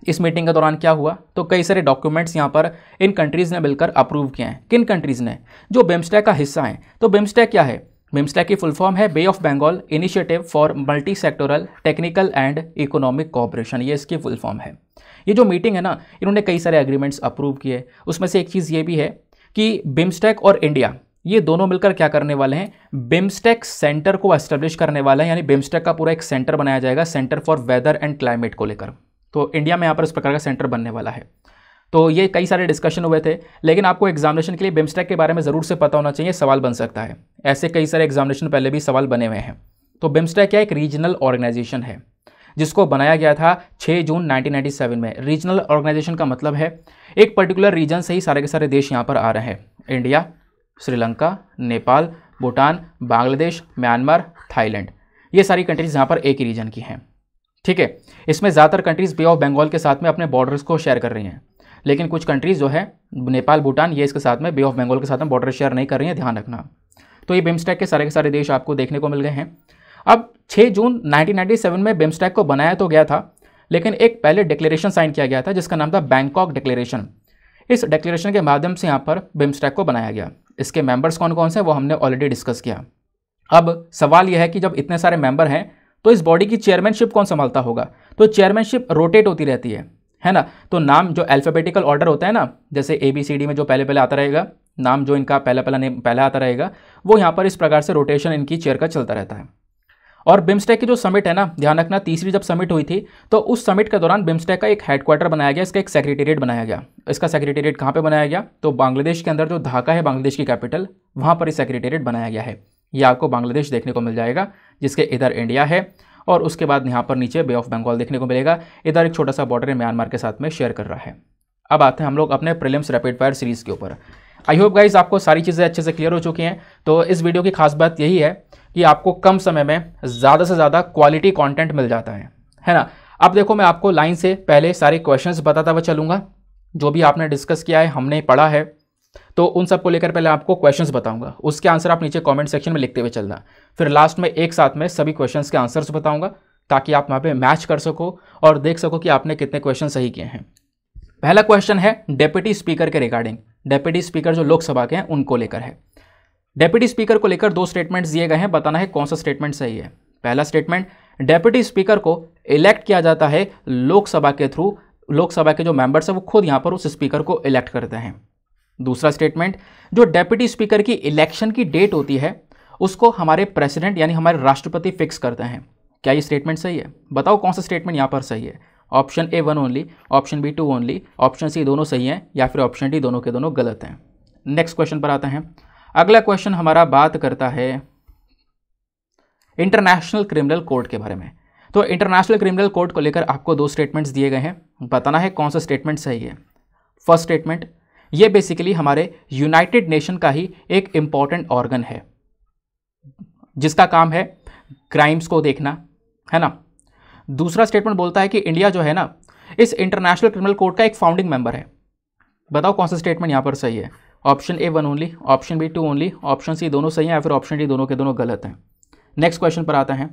इस मीटिंग के दौरान क्या हुआ, तो कई सारे डॉक्यूमेंट्स यहाँ पर इन कंट्रीज़ ने मिलकर अप्रूव किए हैं। किन कंट्रीज़ ने, जो बिम्स्टेक का हिस्सा हैं। तो बिम्स्टेक क्या है, बिम्स्टेक की फुल फॉर्म है bay of Bengal initiative for multi sectoral technical and economic cooperation, ये इसकी फुल फॉर्म है। ये जो मीटिंग है ना, इन्होंने कई सारे एग्रीमेंट्स अप्रूव किए, उसमें से एक चीज़ ये भी है कि बिम्स्टेक और इंडिया ये दोनों मिलकर क्या करने वाले हैं, बिम्स्टेक सेंटर को एस्टेब्लिश करने वाले हैं। यानी बिम्स्टेक का पूरा एक सेंटर बनाया जाएगा, centre for weather and climate को लेकर। तो इंडिया में यहाँ पर इस प्रकार का सेंटर बनने वाला है। तो ये कई सारे डिस्कशन हुए थे, लेकिन आपको एग्जामिनेशन के लिए बिम्स्टेक के बारे में ज़रूर से पता होना चाहिए, सवाल बन सकता है। ऐसे कई सारे एग्जामिनेशन पहले भी सवाल बने हुए हैं। तो बिम्स्टेक क्या एक रीजनल ऑर्गेनाइजेशन है, जिसको बनाया गया था 6 जून 1997 में। रीजनल ऑर्गेनाइजेशन का मतलब है एक पर्टिकुलर रीजन से ही सारे के सारे देश यहाँ पर आ रहे हैं, India, Sri Lanka, Nepal, Bhutan, Bangladesh, Myanmar, Thailand, ये सारी कंट्रीज़ यहाँ पर एक ही रीजन की हैं, ठीक है। इसमें ज़्यादातर कंट्रीज़ बे ऑफ बंगाल के साथ में अपने बॉर्डर्स को शेयर कर रही हैं, लेकिन कुछ कंट्रीज़ जो है नेपाल, भूटान, ये इसके साथ में बे ऑफ बंगाल के साथ में बॉर्डर शेयर नहीं कर रही हैं, ध्यान रखना। तो ये बिम्स्टेक के सारे देश आपको देखने को मिल गए हैं। अब 6 जून 1997 में बिम्स्टेक को बनाया तो गया था, लेकिन एक पहले डिक्लेरेशन साइन किया गया था जिसका नाम था बैंकॉक डिक्लेरेशन। इस डिक्लेरेशन के माध्यम से यहाँ पर बिम्स्टेक को बनाया गया। इसके मेंबर्स कौन कौन से वो हमने ऑलरेडी डिस्कस किया। अब सवाल यह है कि जब इतने सारे मेंबर हैं तो इस बॉडी की चेयरमैनशिप कौन संभालता होगा। तो चेयरमैनशिप रोटेट होती रहती है ना। तो नाम जो अल्फ़ाबेटिकल ऑर्डर होता है ना, जैसे ABCD में जो पहले आता रहेगा, नाम जो इनका पहला नेम पहला आता रहेगा, वो यहाँ पर इस प्रकार से रोटेशन इनकी चेयर का चलता रहता है। और बिम्स्टेक की जो समिट है ना, ध्यान रखना, तीसरी जब समिट हुई थी तो उस समिट के दौरान बिम्स्टेक का एक हेडक्वार्टर बनाया गया, इसका एक सेक्रेटेरिएट बनाया गया। इसका सेक्रेटेरिएट कहाँ पे बनाया गया? तो बांग्लादेश के अंदर जो ढाका है, बांग्लादेश की कैपिटल, वहाँ पर इस सेक्रेटेरिएट बनाया गया है। ये आपको बांग्लादेश देखने को मिल जाएगा, जिसके इधर इंडिया है और उसके बाद यहाँ पर नीचे बे ऑफ बंगाल देखने को मिलेगा। इधर एक छोटा सा बॉर्डर म्यांमार के साथ में शेयर कर रहा है। अब आते हैं हम लोग अपने प्रीलिम्स रैपिड फायर सीरीज़ के ऊपर। आई होप गाइज आपको सारी चीज़ें अच्छे से क्लियर हो चुकी हैं। तो इस वीडियो की खास बात यही है कि आपको कम समय में ज़्यादा से ज़्यादा क्वालिटी कंटेंट मिल जाता है ना। अब देखो, मैं आपको लाइन से पहले सारे क्वेश्चंस बताता हुआ चलूँगा, जो भी आपने डिस्कस किया है, हमने पढ़ा है, तो उन सबको लेकर पहले आपको क्वेश्चंस बताऊँगा। उसके आंसर आप नीचे कमेंट सेक्शन में लिखते हुए चलना। फिर लास्ट में एक साथ में सभी क्वेश्चंस के आंसर्स बताऊँगा, ताकि आप वहाँ पर मैच कर सको और देख सको कि आपने कितने क्वेश्चन सही किए हैं। पहला क्वेश्चन है डेप्यूटी स्पीकर के रिगार्डिंग। डेप्यूटी स्पीकर जो लोकसभा के हैं उनको लेकर है। डेप्यूटी स्पीकर को लेकर दो स्टेटमेंट्स दिए गए हैं, बताना है कौन सा स्टेटमेंट सही है। पहला स्टेटमेंट, डेप्यूटी स्पीकर को इलेक्ट किया जाता है लोकसभा के थ्रू, लोकसभा के जो मेंबर्स हैं वो खुद यहाँ पर उस स्पीकर को इलेक्ट करते हैं। दूसरा स्टेटमेंट, जो डेप्यूटी स्पीकर की इलेक्शन की डेट होती है उसको हमारे प्रेसिडेंट यानी हमारे राष्ट्रपति फिक्स करते हैं। क्या ये स्टेटमेंट सही है? बताओ कौन सा स्टेटमेंट यहाँ पर सही है। Option A 1 only, option B 2 only, option C दोनों सही हैं, या फिर ऑप्शन डी दोनों के दोनों गलत हैं। नेक्स्ट क्वेश्चन पर आते हैं। अगला क्वेश्चन हमारा बात करता है इंटरनेशनल क्रिमिनल कोर्ट के बारे में। तो इंटरनेशनल क्रिमिनल कोर्ट को लेकर आपको दो स्टेटमेंट्स दिए गए हैं, बताना है कौन सा स्टेटमेंट सही है। फर्स्ट स्टेटमेंट, ये बेसिकली हमारे यूनाइटेड नेशन का ही एक इम्पॉर्टेंट ऑर्गन है, जिसका काम है क्राइम्स को देखना, है ना। दूसरा स्टेटमेंट बोलता है कि इंडिया जो है ना, इस इंटरनेशनल क्रिमिनल कोर्ट का एक फाउंडिंग मेंबर है। बताओ कौन सा स्टेटमेंट यहाँ पर सही है। Option A 1 only, option B 2 only, option C दोनों सही हैं, या फिर ऑप्शन डी दोनों के दोनों गलत हैं। नेक्स्ट क्वेश्चन पर आते हैं।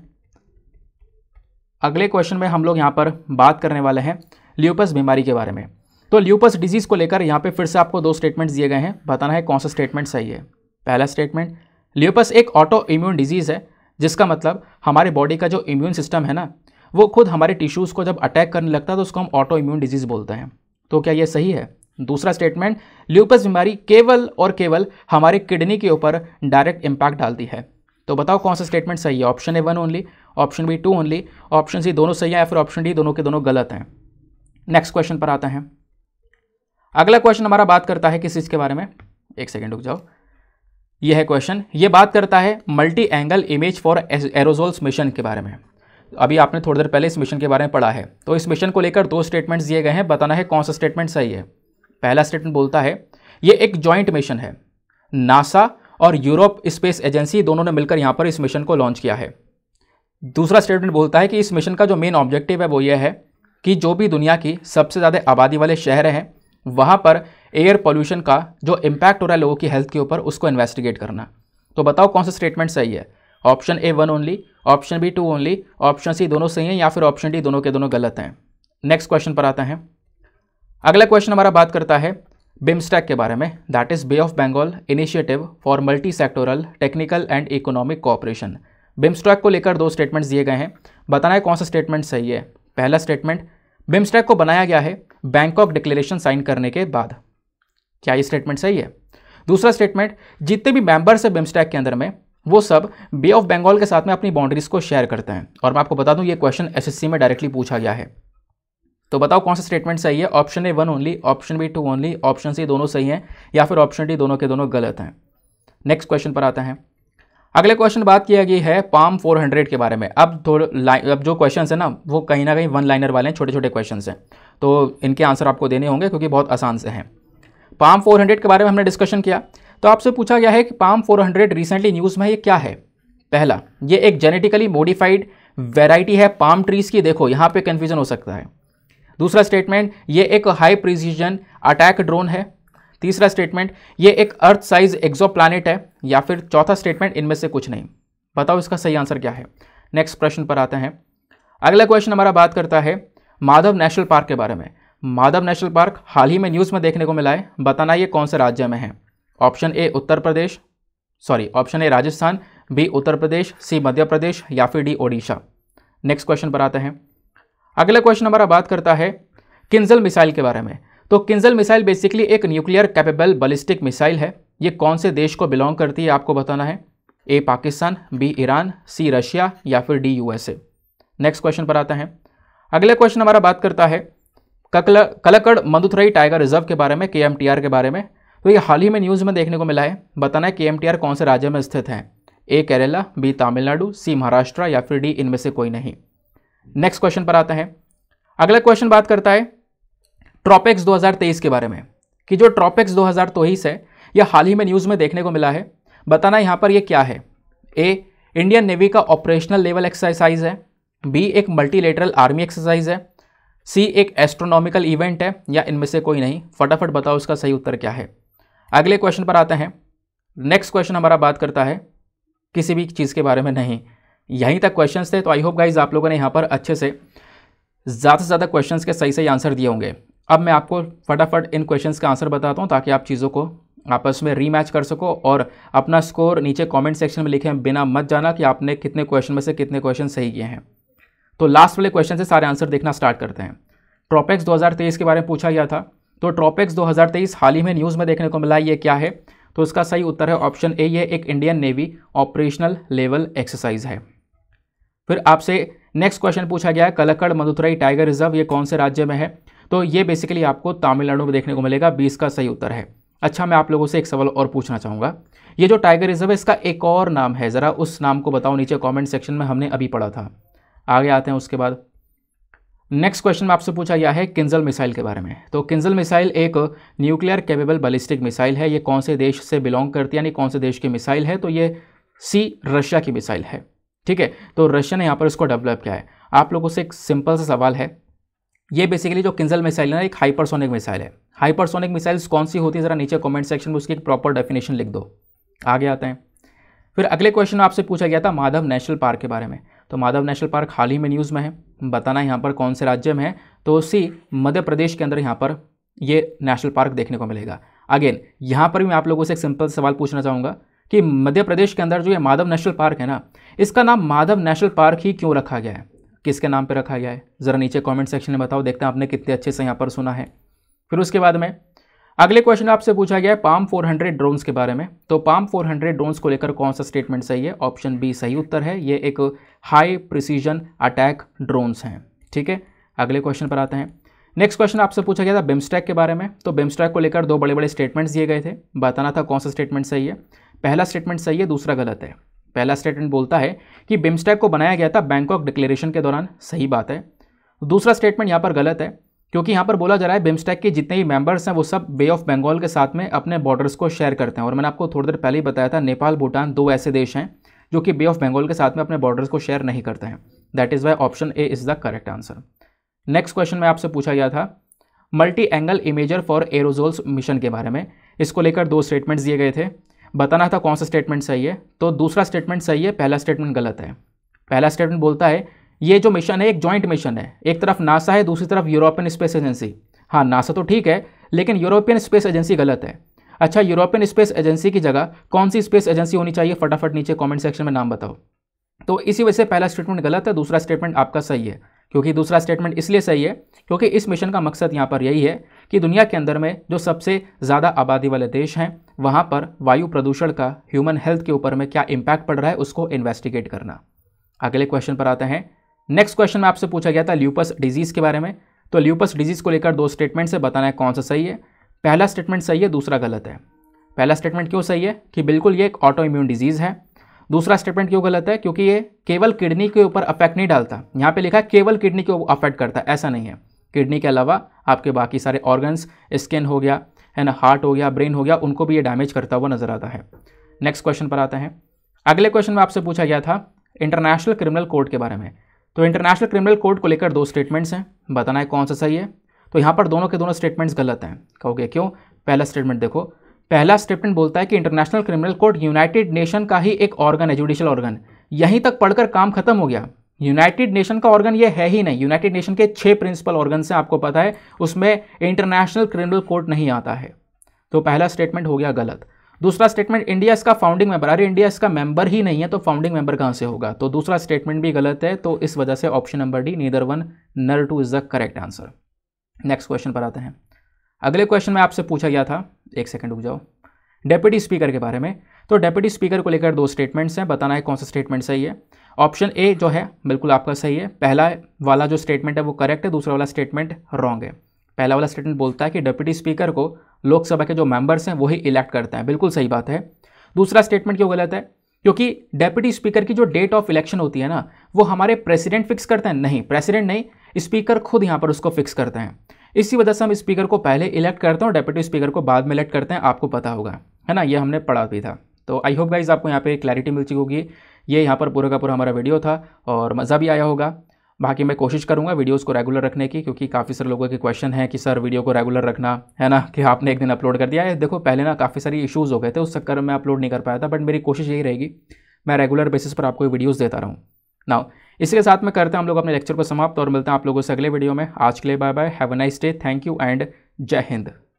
अगले क्वेश्चन में हम लोग यहाँ पर बात करने वाले हैं ल्यूपस बीमारी के बारे में। तो ल्यूपस डिजीज़ को लेकर यहाँ पर फिर से आपको दो स्टेटमेंट्स दिए गए हैं, बताना है कौन सा स्टेटमेंट सही है। पहला स्टेटमेंट, ल्यूपस एक ऑटो इम्यून डिजीज़ है, जिसका मतलब हमारे बॉडी का जो इम्यून सिस्टम है ना, वो खुद हमारे टिश्यूज़ को जब अटैक करने लगता है तो उसको हम ऑटो इम्यून डिजीज़ बोलते हैं। तो क्या ये सही है? दूसरा स्टेटमेंट, ल्यूपस बीमारी केवल और केवल हमारे किडनी के ऊपर डायरेक्ट इम्पैक्ट डालती है। तो बताओ कौन सा स्टेटमेंट सही है। Option A 1 only, option B 2 only, option C दोनों सही है, या फिर ऑप्शन डी दोनों के दोनों गलत हैं। नेक्स्ट क्वेश्चन पर आते हैं। अगला क्वेश्चन हमारा बात करता है किस चीज़ के बारे में, एक सेकेंड रुक जाओ, यह है क्वेश्चन, ये बात करता है multi angle image for aerosols mission के बारे में। अभी आपने थोड़ी देर पहले इस मिशन के बारे में पढ़ा है। तो इस मिशन को लेकर दो स्टेटमेंट्स दिए गए हैं, बताना है कौन सा स्टेटमेंट सही है। पहला स्टेटमेंट बोलता है ये एक जॉइंट मिशन है, नासा और यूरोप स्पेस एजेंसी दोनों ने मिलकर यहाँ पर इस मिशन को लॉन्च किया है। दूसरा स्टेटमेंट बोलता है कि इस मिशन का जो मेन ऑब्जेक्टिव है वो ये है कि जो भी दुनिया की सबसे ज़्यादा आबादी वाले शहर हैं वहाँ पर एयर पॉल्यूशन का जो इम्पैक्ट हो रहा है लोगों की हेल्थ के ऊपर, उसको इन्वेस्टिगेट करना। तो बताओ कौन सा स्टेटमेंट सही है। Option A 1 only, option B 2 only, option C दोनों सही हैं, या फिर ऑप्शन डी दोनों के दोनों गलत हैं। नेक्स्ट क्वेश्चन पर आते हैं। अगला क्वेश्चन हमारा बात करता है बिम्स्टेक के बारे में, that is bay of Bengal initiative for multi sectoral technical and economic cooperation. BIMSTEC को लेकर दो स्टेटमेंट्स दिए गए हैं, बताना है कौन सा स्टेटमेंट सही है। पहला स्टेटमेंट, बिम्स्टेक को बनाया गया है बैंकॉक डिक्लेरेशन साइन करने के बाद। क्या ये स्टेटमेंट सही है? दूसरा स्टेटमेंट, जितने भी मेंबर्स हैं बिम्स्टेक के अंदर में वो सब बे ऑफ बंगाल के साथ में अपनी बाउंड्रीज को शेयर करते हैं। और मैं आपको बता दूं ये क्वेश्चन SSC में डायरेक्टली पूछा गया है। तो बताओ कौन सा स्टेटमेंट सही है। Option A 1 only, option B 2 only, option C दोनों सही हैं, या फिर ऑप्शन डी दोनों के दोनों गलत हैं। नेक्स्ट क्वेश्चन पर आते हैं। अगले क्वेश्चन बात किया गई है पाम 400 के बारे में। अब जो क्वेश्चन है ना वो कहीं ना कहीं वन लाइनर वाले हैं, छोटे छोटे क्वेश्चन हैं, तो इनके आंसर आपको देने होंगे क्योंकि बहुत आसान से हैं। पाम 400 के बारे में हमने डिस्कशन किया, तो आपसे पूछा गया है कि पाम 400 रिसेंटली न्यूज़ में, ये क्या है। पहला, ये एक जेनेटिकली मॉडिफाइड वैरायटी है पाम ट्रीज की, देखो यहाँ पे कन्फ्यूजन हो सकता है। दूसरा स्टेटमेंट, ये एक हाई प्रिसीजन अटैक ड्रोन है। तीसरा स्टेटमेंट ये एक अर्थ साइज एक्सोप्लैनेट है, या फिर चौथा स्टेटमेंट इनमें से कुछ नहीं। बताओ इसका सही आंसर क्या है। नेक्स्ट प्रश्न पर आते हैं। अगला क्वेश्चन हमारा बात करता है माधव नेशनल पार्क के बारे में। माधव नेशनल पार्क हाल ही में न्यूज़ में देखने को मिला है, बताना ये कौन से राज्य में है। Option A Uttar Pradesh, sorry option A Rajasthan, B Uttar Pradesh, C Madhya Pradesh, या फिर डी ओडिशा। नेक्स्ट क्वेश्चन पर आते हैं। अगला क्वेश्चन हमारा बात करता है किंजल मिसाइल के बारे में। तो किंजल मिसाइल बेसिकली एक न्यूक्लियर कैपेबल बलिस्टिक मिसाइल है। ये कौन से देश को बिलोंग करती है आपको बताना है। A Pakistan, B Iran, C Russia, या फिर डी यूएसए। नेक्स्ट क्वेश्चन पर आते हैं। अगला क्वेश्चन हमारा बात करता है कलक्कड़ मुंदंथुरई टाइगर रिजर्व के बारे में, KMTR के बारे में। तो ये हाल ही में न्यूज़ में देखने को मिला है, बताना है KMTR कौन से राज्य में स्थित है। A Kerala, B Tamil Nadu, C Maharashtra, या फिर डी इनमें से कोई नहीं। नेक्स्ट क्वेश्चन पर आते हैं। अगला क्वेश्चन बात करता है ट्रॉपिक्स 2023 के बारे में कि जो ट्रॉपिक्स 2023 है यह हाल ही में न्यूज़ में देखने को मिला है, बताना यहाँ पर यह क्या है। ए इंडियन नेवी का ऑपरेशनल लेवल एक्सरसाइज है, बी एक मल्टीलेटरल आर्मी एक्सरसाइज है, सी एक एस्ट्रोनॉमिकल इवेंट है, या इनमें से कोई नहीं। फटाफट बताओ इसका सही उत्तर क्या है। अगले क्वेश्चन पर आते हैं। नेक्स्ट क्वेश्चन हमारा बात करता है किसी भी चीज़ के बारे में नहीं। यहीं तक क्वेश्चंस थे, तो आई होप गाइज आप लोगों ने यहाँ पर अच्छे से ज़्यादा क्वेश्चंस के सही सही आंसर दिए होंगे। अब मैं आपको फटाफट इन क्वेश्चंस का आंसर बताता हूँ ताकि आप चीज़ों को आपस में रीमैच कर सको, और अपना स्कोर नीचे कमेंट सेक्शन में लिखे बिना मत जाना कि आपने कितने क्वेश्चन में से कितने क्वेश्चन सही किए हैं। तो लास्ट वाले क्वेश्चन से सारे आंसर देखना स्टार्ट करते हैं। ट्रॉपिक्स 2023 के बारे में पूछा गया था, तो ट्रॉपिक्स 2023 हाल ही में न्यूज़ में देखने को मिला ये क्या है। तो इसका सही उत्तर है ऑप्शन ए, ये एक Indian navy operational level exercise है। फिर आपसे नेक्स्ट क्वेश्चन पूछा गया है कलक्कड़ मुंदंथुरई टाइगर रिजर्व ये कौन से राज्य में है। तो ये बेसिकली आपको तमिलनाडु में देखने को मिलेगा, 20 का सही उत्तर है। अच्छा, मैं आप लोगों से एक सवाल और पूछना चाहूँगा। ये जो टाइगर रिजर्व है इसका एक और नाम है, ज़रा उस नाम को बताओ नीचे कॉमेंट सेक्शन में, हमने अभी पढ़ा था। आगे आते हैं उसके बाद। नेक्स्ट क्वेश्चन में आपसे पूछा गया है किंजल मिसाइल के बारे में। तो किंजल मिसाइल एक न्यूक्लियर कैपेबल बैलिस्टिक मिसाइल है, ये कौन से देश से बिलोंग करती है, यानी कौन से देश की मिसाइल है। तो ये सी रशिया की मिसाइल है। ठीक है, तो रशिया ने यहाँ पर इसको डेवलप किया है। आप लोगों से एक सिंपल सा सवाल है, ये बेसिकली जो किंजल मिसाइल है ना, एक हाइपरसोनिक मिसाइल है। हाइपरसोनिक मिसाइल्स कौन सी होती है, ज़रा नीचे कॉमेंट सेक्शन में उसकी एक प्रॉपर डेफिनेशन लिख दो। आगे आते हैं। फिर अगले क्वेश्चन में आपसे पूछा गया था माधव नेशनल पार्क के बारे में। तो माधव नेशनल पार्क हाल ही में न्यूज़ में है, बताना यहाँ पर कौन से राज्य में है। तो सी मध्य प्रदेश के अंदर यहाँ पर ये नेशनल पार्क देखने को मिलेगा। अगेन यहाँ पर भी मैं आप लोगों से एक सिंपल सवाल पूछना चाहूँगा कि मध्य प्रदेश के अंदर जो ये माधव नेशनल पार्क है ना, इसका नाम माधव नेशनल पार्क ही क्यों रखा गया है, किसके नाम पर रखा गया है, ज़रा नीचे कॉमेंट सेक्शन में बताओ। देखते हैं आपने कितने अच्छे से यहाँ पर सुना है। फिर उसके बाद में अगले क्वेश्चन आपसे पूछा गया है पाम 400 ड्रोन्स के बारे में। तो पाम 400 ड्रोन्स को लेकर कौन सा स्टेटमेंट सही है। ऑप्शन बी सही उत्तर है, ये एक हाई प्रिसीजन अटैक ड्रोन्स हैं। ठीक है, अगले क्वेश्चन पर आते हैं। नेक्स्ट क्वेश्चन आपसे पूछा गया था बिम्स्टेक के बारे में। तो बिम्स्टेक को लेकर दो बड़े बड़े स्टेटमेंट्स दिए गए थे, बताना था कौन सा स्टेटमेंट सही है। पहला स्टेटमेंट सही है, दूसरा गलत है। पहला स्टेटमेंट बोलता है कि बिम्स्टेक को बनाया गया था बैंकॉक डिक्लेरेशन के दौरान, सही बात है। दूसरा स्टेटमेंट यहाँ पर गलत है, क्योंकि यहाँ पर बोला जा रहा है बिम्स्टेक के जितने भी मेंबर्स हैं वो सब बे ऑफ बंगाल के साथ में अपने बॉर्डर्स को शेयर करते हैं, और मैंने आपको थोड़ी देर पहले ही बताया था नेपाल भूटान दो ऐसे देश हैं जो कि बे ऑफ बंगाल के साथ में अपने बॉर्डर्स को शेयर नहीं करते हैं। That is why option A is the correct answer. Next question में आपसे पूछा गया था multi angle imager for aerosols mission के बारे में। इसको लेकर दो स्टेटमेंट्स दिए गए थे, बताना था कौन सा स्टेटमेंट सही है। तो दूसरा स्टेटमेंट सही है, पहला स्टेटमेंट गलत है। पहला स्टेटमेंट बोलता है ये जो मिशन है एक जॉइंट मिशन है, एक तरफ नासा है दूसरी तरफ यूरोपियन स्पेस एजेंसी। हाँ, नासा तो ठीक है लेकिन यूरोपियन स्पेस एजेंसी गलत है। अच्छा, यूरोपियन स्पेस एजेंसी की जगह कौन सी स्पेस एजेंसी होनी चाहिए, फटाफट नीचे कमेंट सेक्शन में नाम बताओ। तो इसी वजह से पहला स्टेटमेंट गलत है, दूसरा स्टेटमेंट आपका सही है। क्योंकि दूसरा स्टेटमेंट इसलिए सही है क्योंकि इस मिशन का मकसद यहाँ पर यही है कि दुनिया के अंदर में जो सबसे ज़्यादा आबादी वाले देश हैं वहाँ पर वायु प्रदूषण का ह्यूमन हेल्थ के ऊपर में क्या इम्पैक्ट पड़ रहा है उसको इन्वेस्टिगेट करना। अगले क्वेश्चन पर आते हैं। नेक्स्ट क्वेश्चन में आपसे पूछा गया था ल्यूपस डिजीज़ के बारे में। तो ल्यूपस डिजीज़ को लेकर दो स्टेटमेंट से बताना है कौन सा सही है। पहला स्टेटमेंट सही है, दूसरा गलत है। पहला स्टेटमेंट क्यों सही है कि बिल्कुल ये एक ऑटो इम्यून डिजीज़ है। दूसरा स्टेटमेंट क्यों गलत है, क्योंकि ये केवल किडनी के ऊपर अफेक्ट नहीं डालता। यहाँ पे लिखा है केवल किडनी के ऊपर अफेक्ट करता है, ऐसा नहीं है। किडनी के अलावा आपके बाकी सारे ऑर्गन्स, स्किन हो गया है ना, हार्ट हो गया, ब्रेन हो गया, उनको भी ये डैमेज करता हुआ नजर आता है। नेक्स्ट क्वेश्चन पर आते हैं। अगले क्वेश्चन में आपसे पूछा गया था इंटरनेशनल क्रिमिनल कोर्ट के बारे में। तो इंटरनेशनल क्रिमिनल कोर्ट को लेकर दो स्टेटमेंट्स हैं, बताना है कौन सा सही है। तो यहाँ पर दोनों के दोनों स्टेटमेंट्स गलत हैं। कहोगे क्यों, पहला स्टेटमेंट देखो, पहला स्टेटमेंट बोलता है कि international criminal court United nation का ही एक ऑर्गन है, जुडिशियल ऑर्गन। यहीं तक पढ़कर काम खत्म हो गया। यूनाइटेड नेशन का ऑर्गन ये है ही नहीं। यूनाइटेड नेशन के 6 प्रिंसिपल ऑर्गन हैं, आपको पता है, उसमें इंटरनेशनल क्रिमिनल कोर्ट नहीं आता है। तो पहला स्टेटमेंट हो गया गलत। दूसरा स्टेटमेंट, इंडिया इसका फाउंडिंग मेंबर, अरे इंडिया इसका मेंबर ही नहीं है तो फाउंडिंग मेंबर कहाँ से होगा। तो दूसरा स्टेटमेंट भी गलत है। तो इस वजह से option number D, neither one nor two is the correct answer. Next question पर आते हैं। अगले क्वेश्चन में आपसे पूछा गया था, एक सेकंड रुक जाओ, डेप्यूटी स्पीकर के बारे में। तो डेप्यूटी स्पीकर को लेकर 2 स्टेटमेंट्स हैं, बताना है कौन सा स्टेटमेंट सही है। ऑप्शन ए जो है बिल्कुल आपका सही है, पहला वाला जो स्टेटमेंट है वो करेक्ट है, दूसरा वाला स्टेटमेंट रॉन्ग है। पहला वाला स्टेटमेंट बोलता है कि डेप्यूटी स्पीकर को लोकसभा के जो मेंबर्स हैं वही इलेक्ट करते हैं, बिल्कुल सही बात है। दूसरा स्टेटमेंट क्यों गलत है, क्योंकि डेप्यूटी स्पीकर की जो डेट ऑफ इलेक्शन होती है ना, वो हमारे प्रेसिडेंट फिक्स करते हैं, नहीं प्रेसिडेंट नहीं, स्पीकर खुद यहाँ पर उसको फिक्स करते हैं। इसी वजह से हम स्पीकर को पहले इलेक्ट करते हैं और डेप्यूटी स्पीकर को बाद में इलेक्ट करते हैं, आपको पता होगा, है ना, ये हमने पढ़ा भी था। तो आई होप गाइज आपको यहाँ पे क्लैरिटी मिल चुकी होगी। ये यहाँ पर पूरा का पूरा हमारा वीडियो था और मज़ा भी आया होगा। बाकी मैं कोशिश करूँगा वीडियोज़ को रेगुलर रखने की, क्योंकि काफ़ी सारे लोगों के क्वेश्चन हैं कि सर वीडियो को रेगुलर रखना, है ना, कि आपने एक दिन अपलोड कर दिया है। देखो पहले ना काफ़ी सारी इशूज़ हो गए थे, उस चक्कर में अपलोड नहीं कर पाया था, बट मेरी कोशिश यही रहेगी मैं रेगुलर बेसिस पर आपको वीडियोज़ देता रहूँ। नाउ इसी के साथ में करते हैं हम लोग अपने लेक्चर को समाप्त और मिलते हैं आप लोगों से अगले वीडियो में। आज के लिए bye bye, have a nice day, thank you and जय हिंद।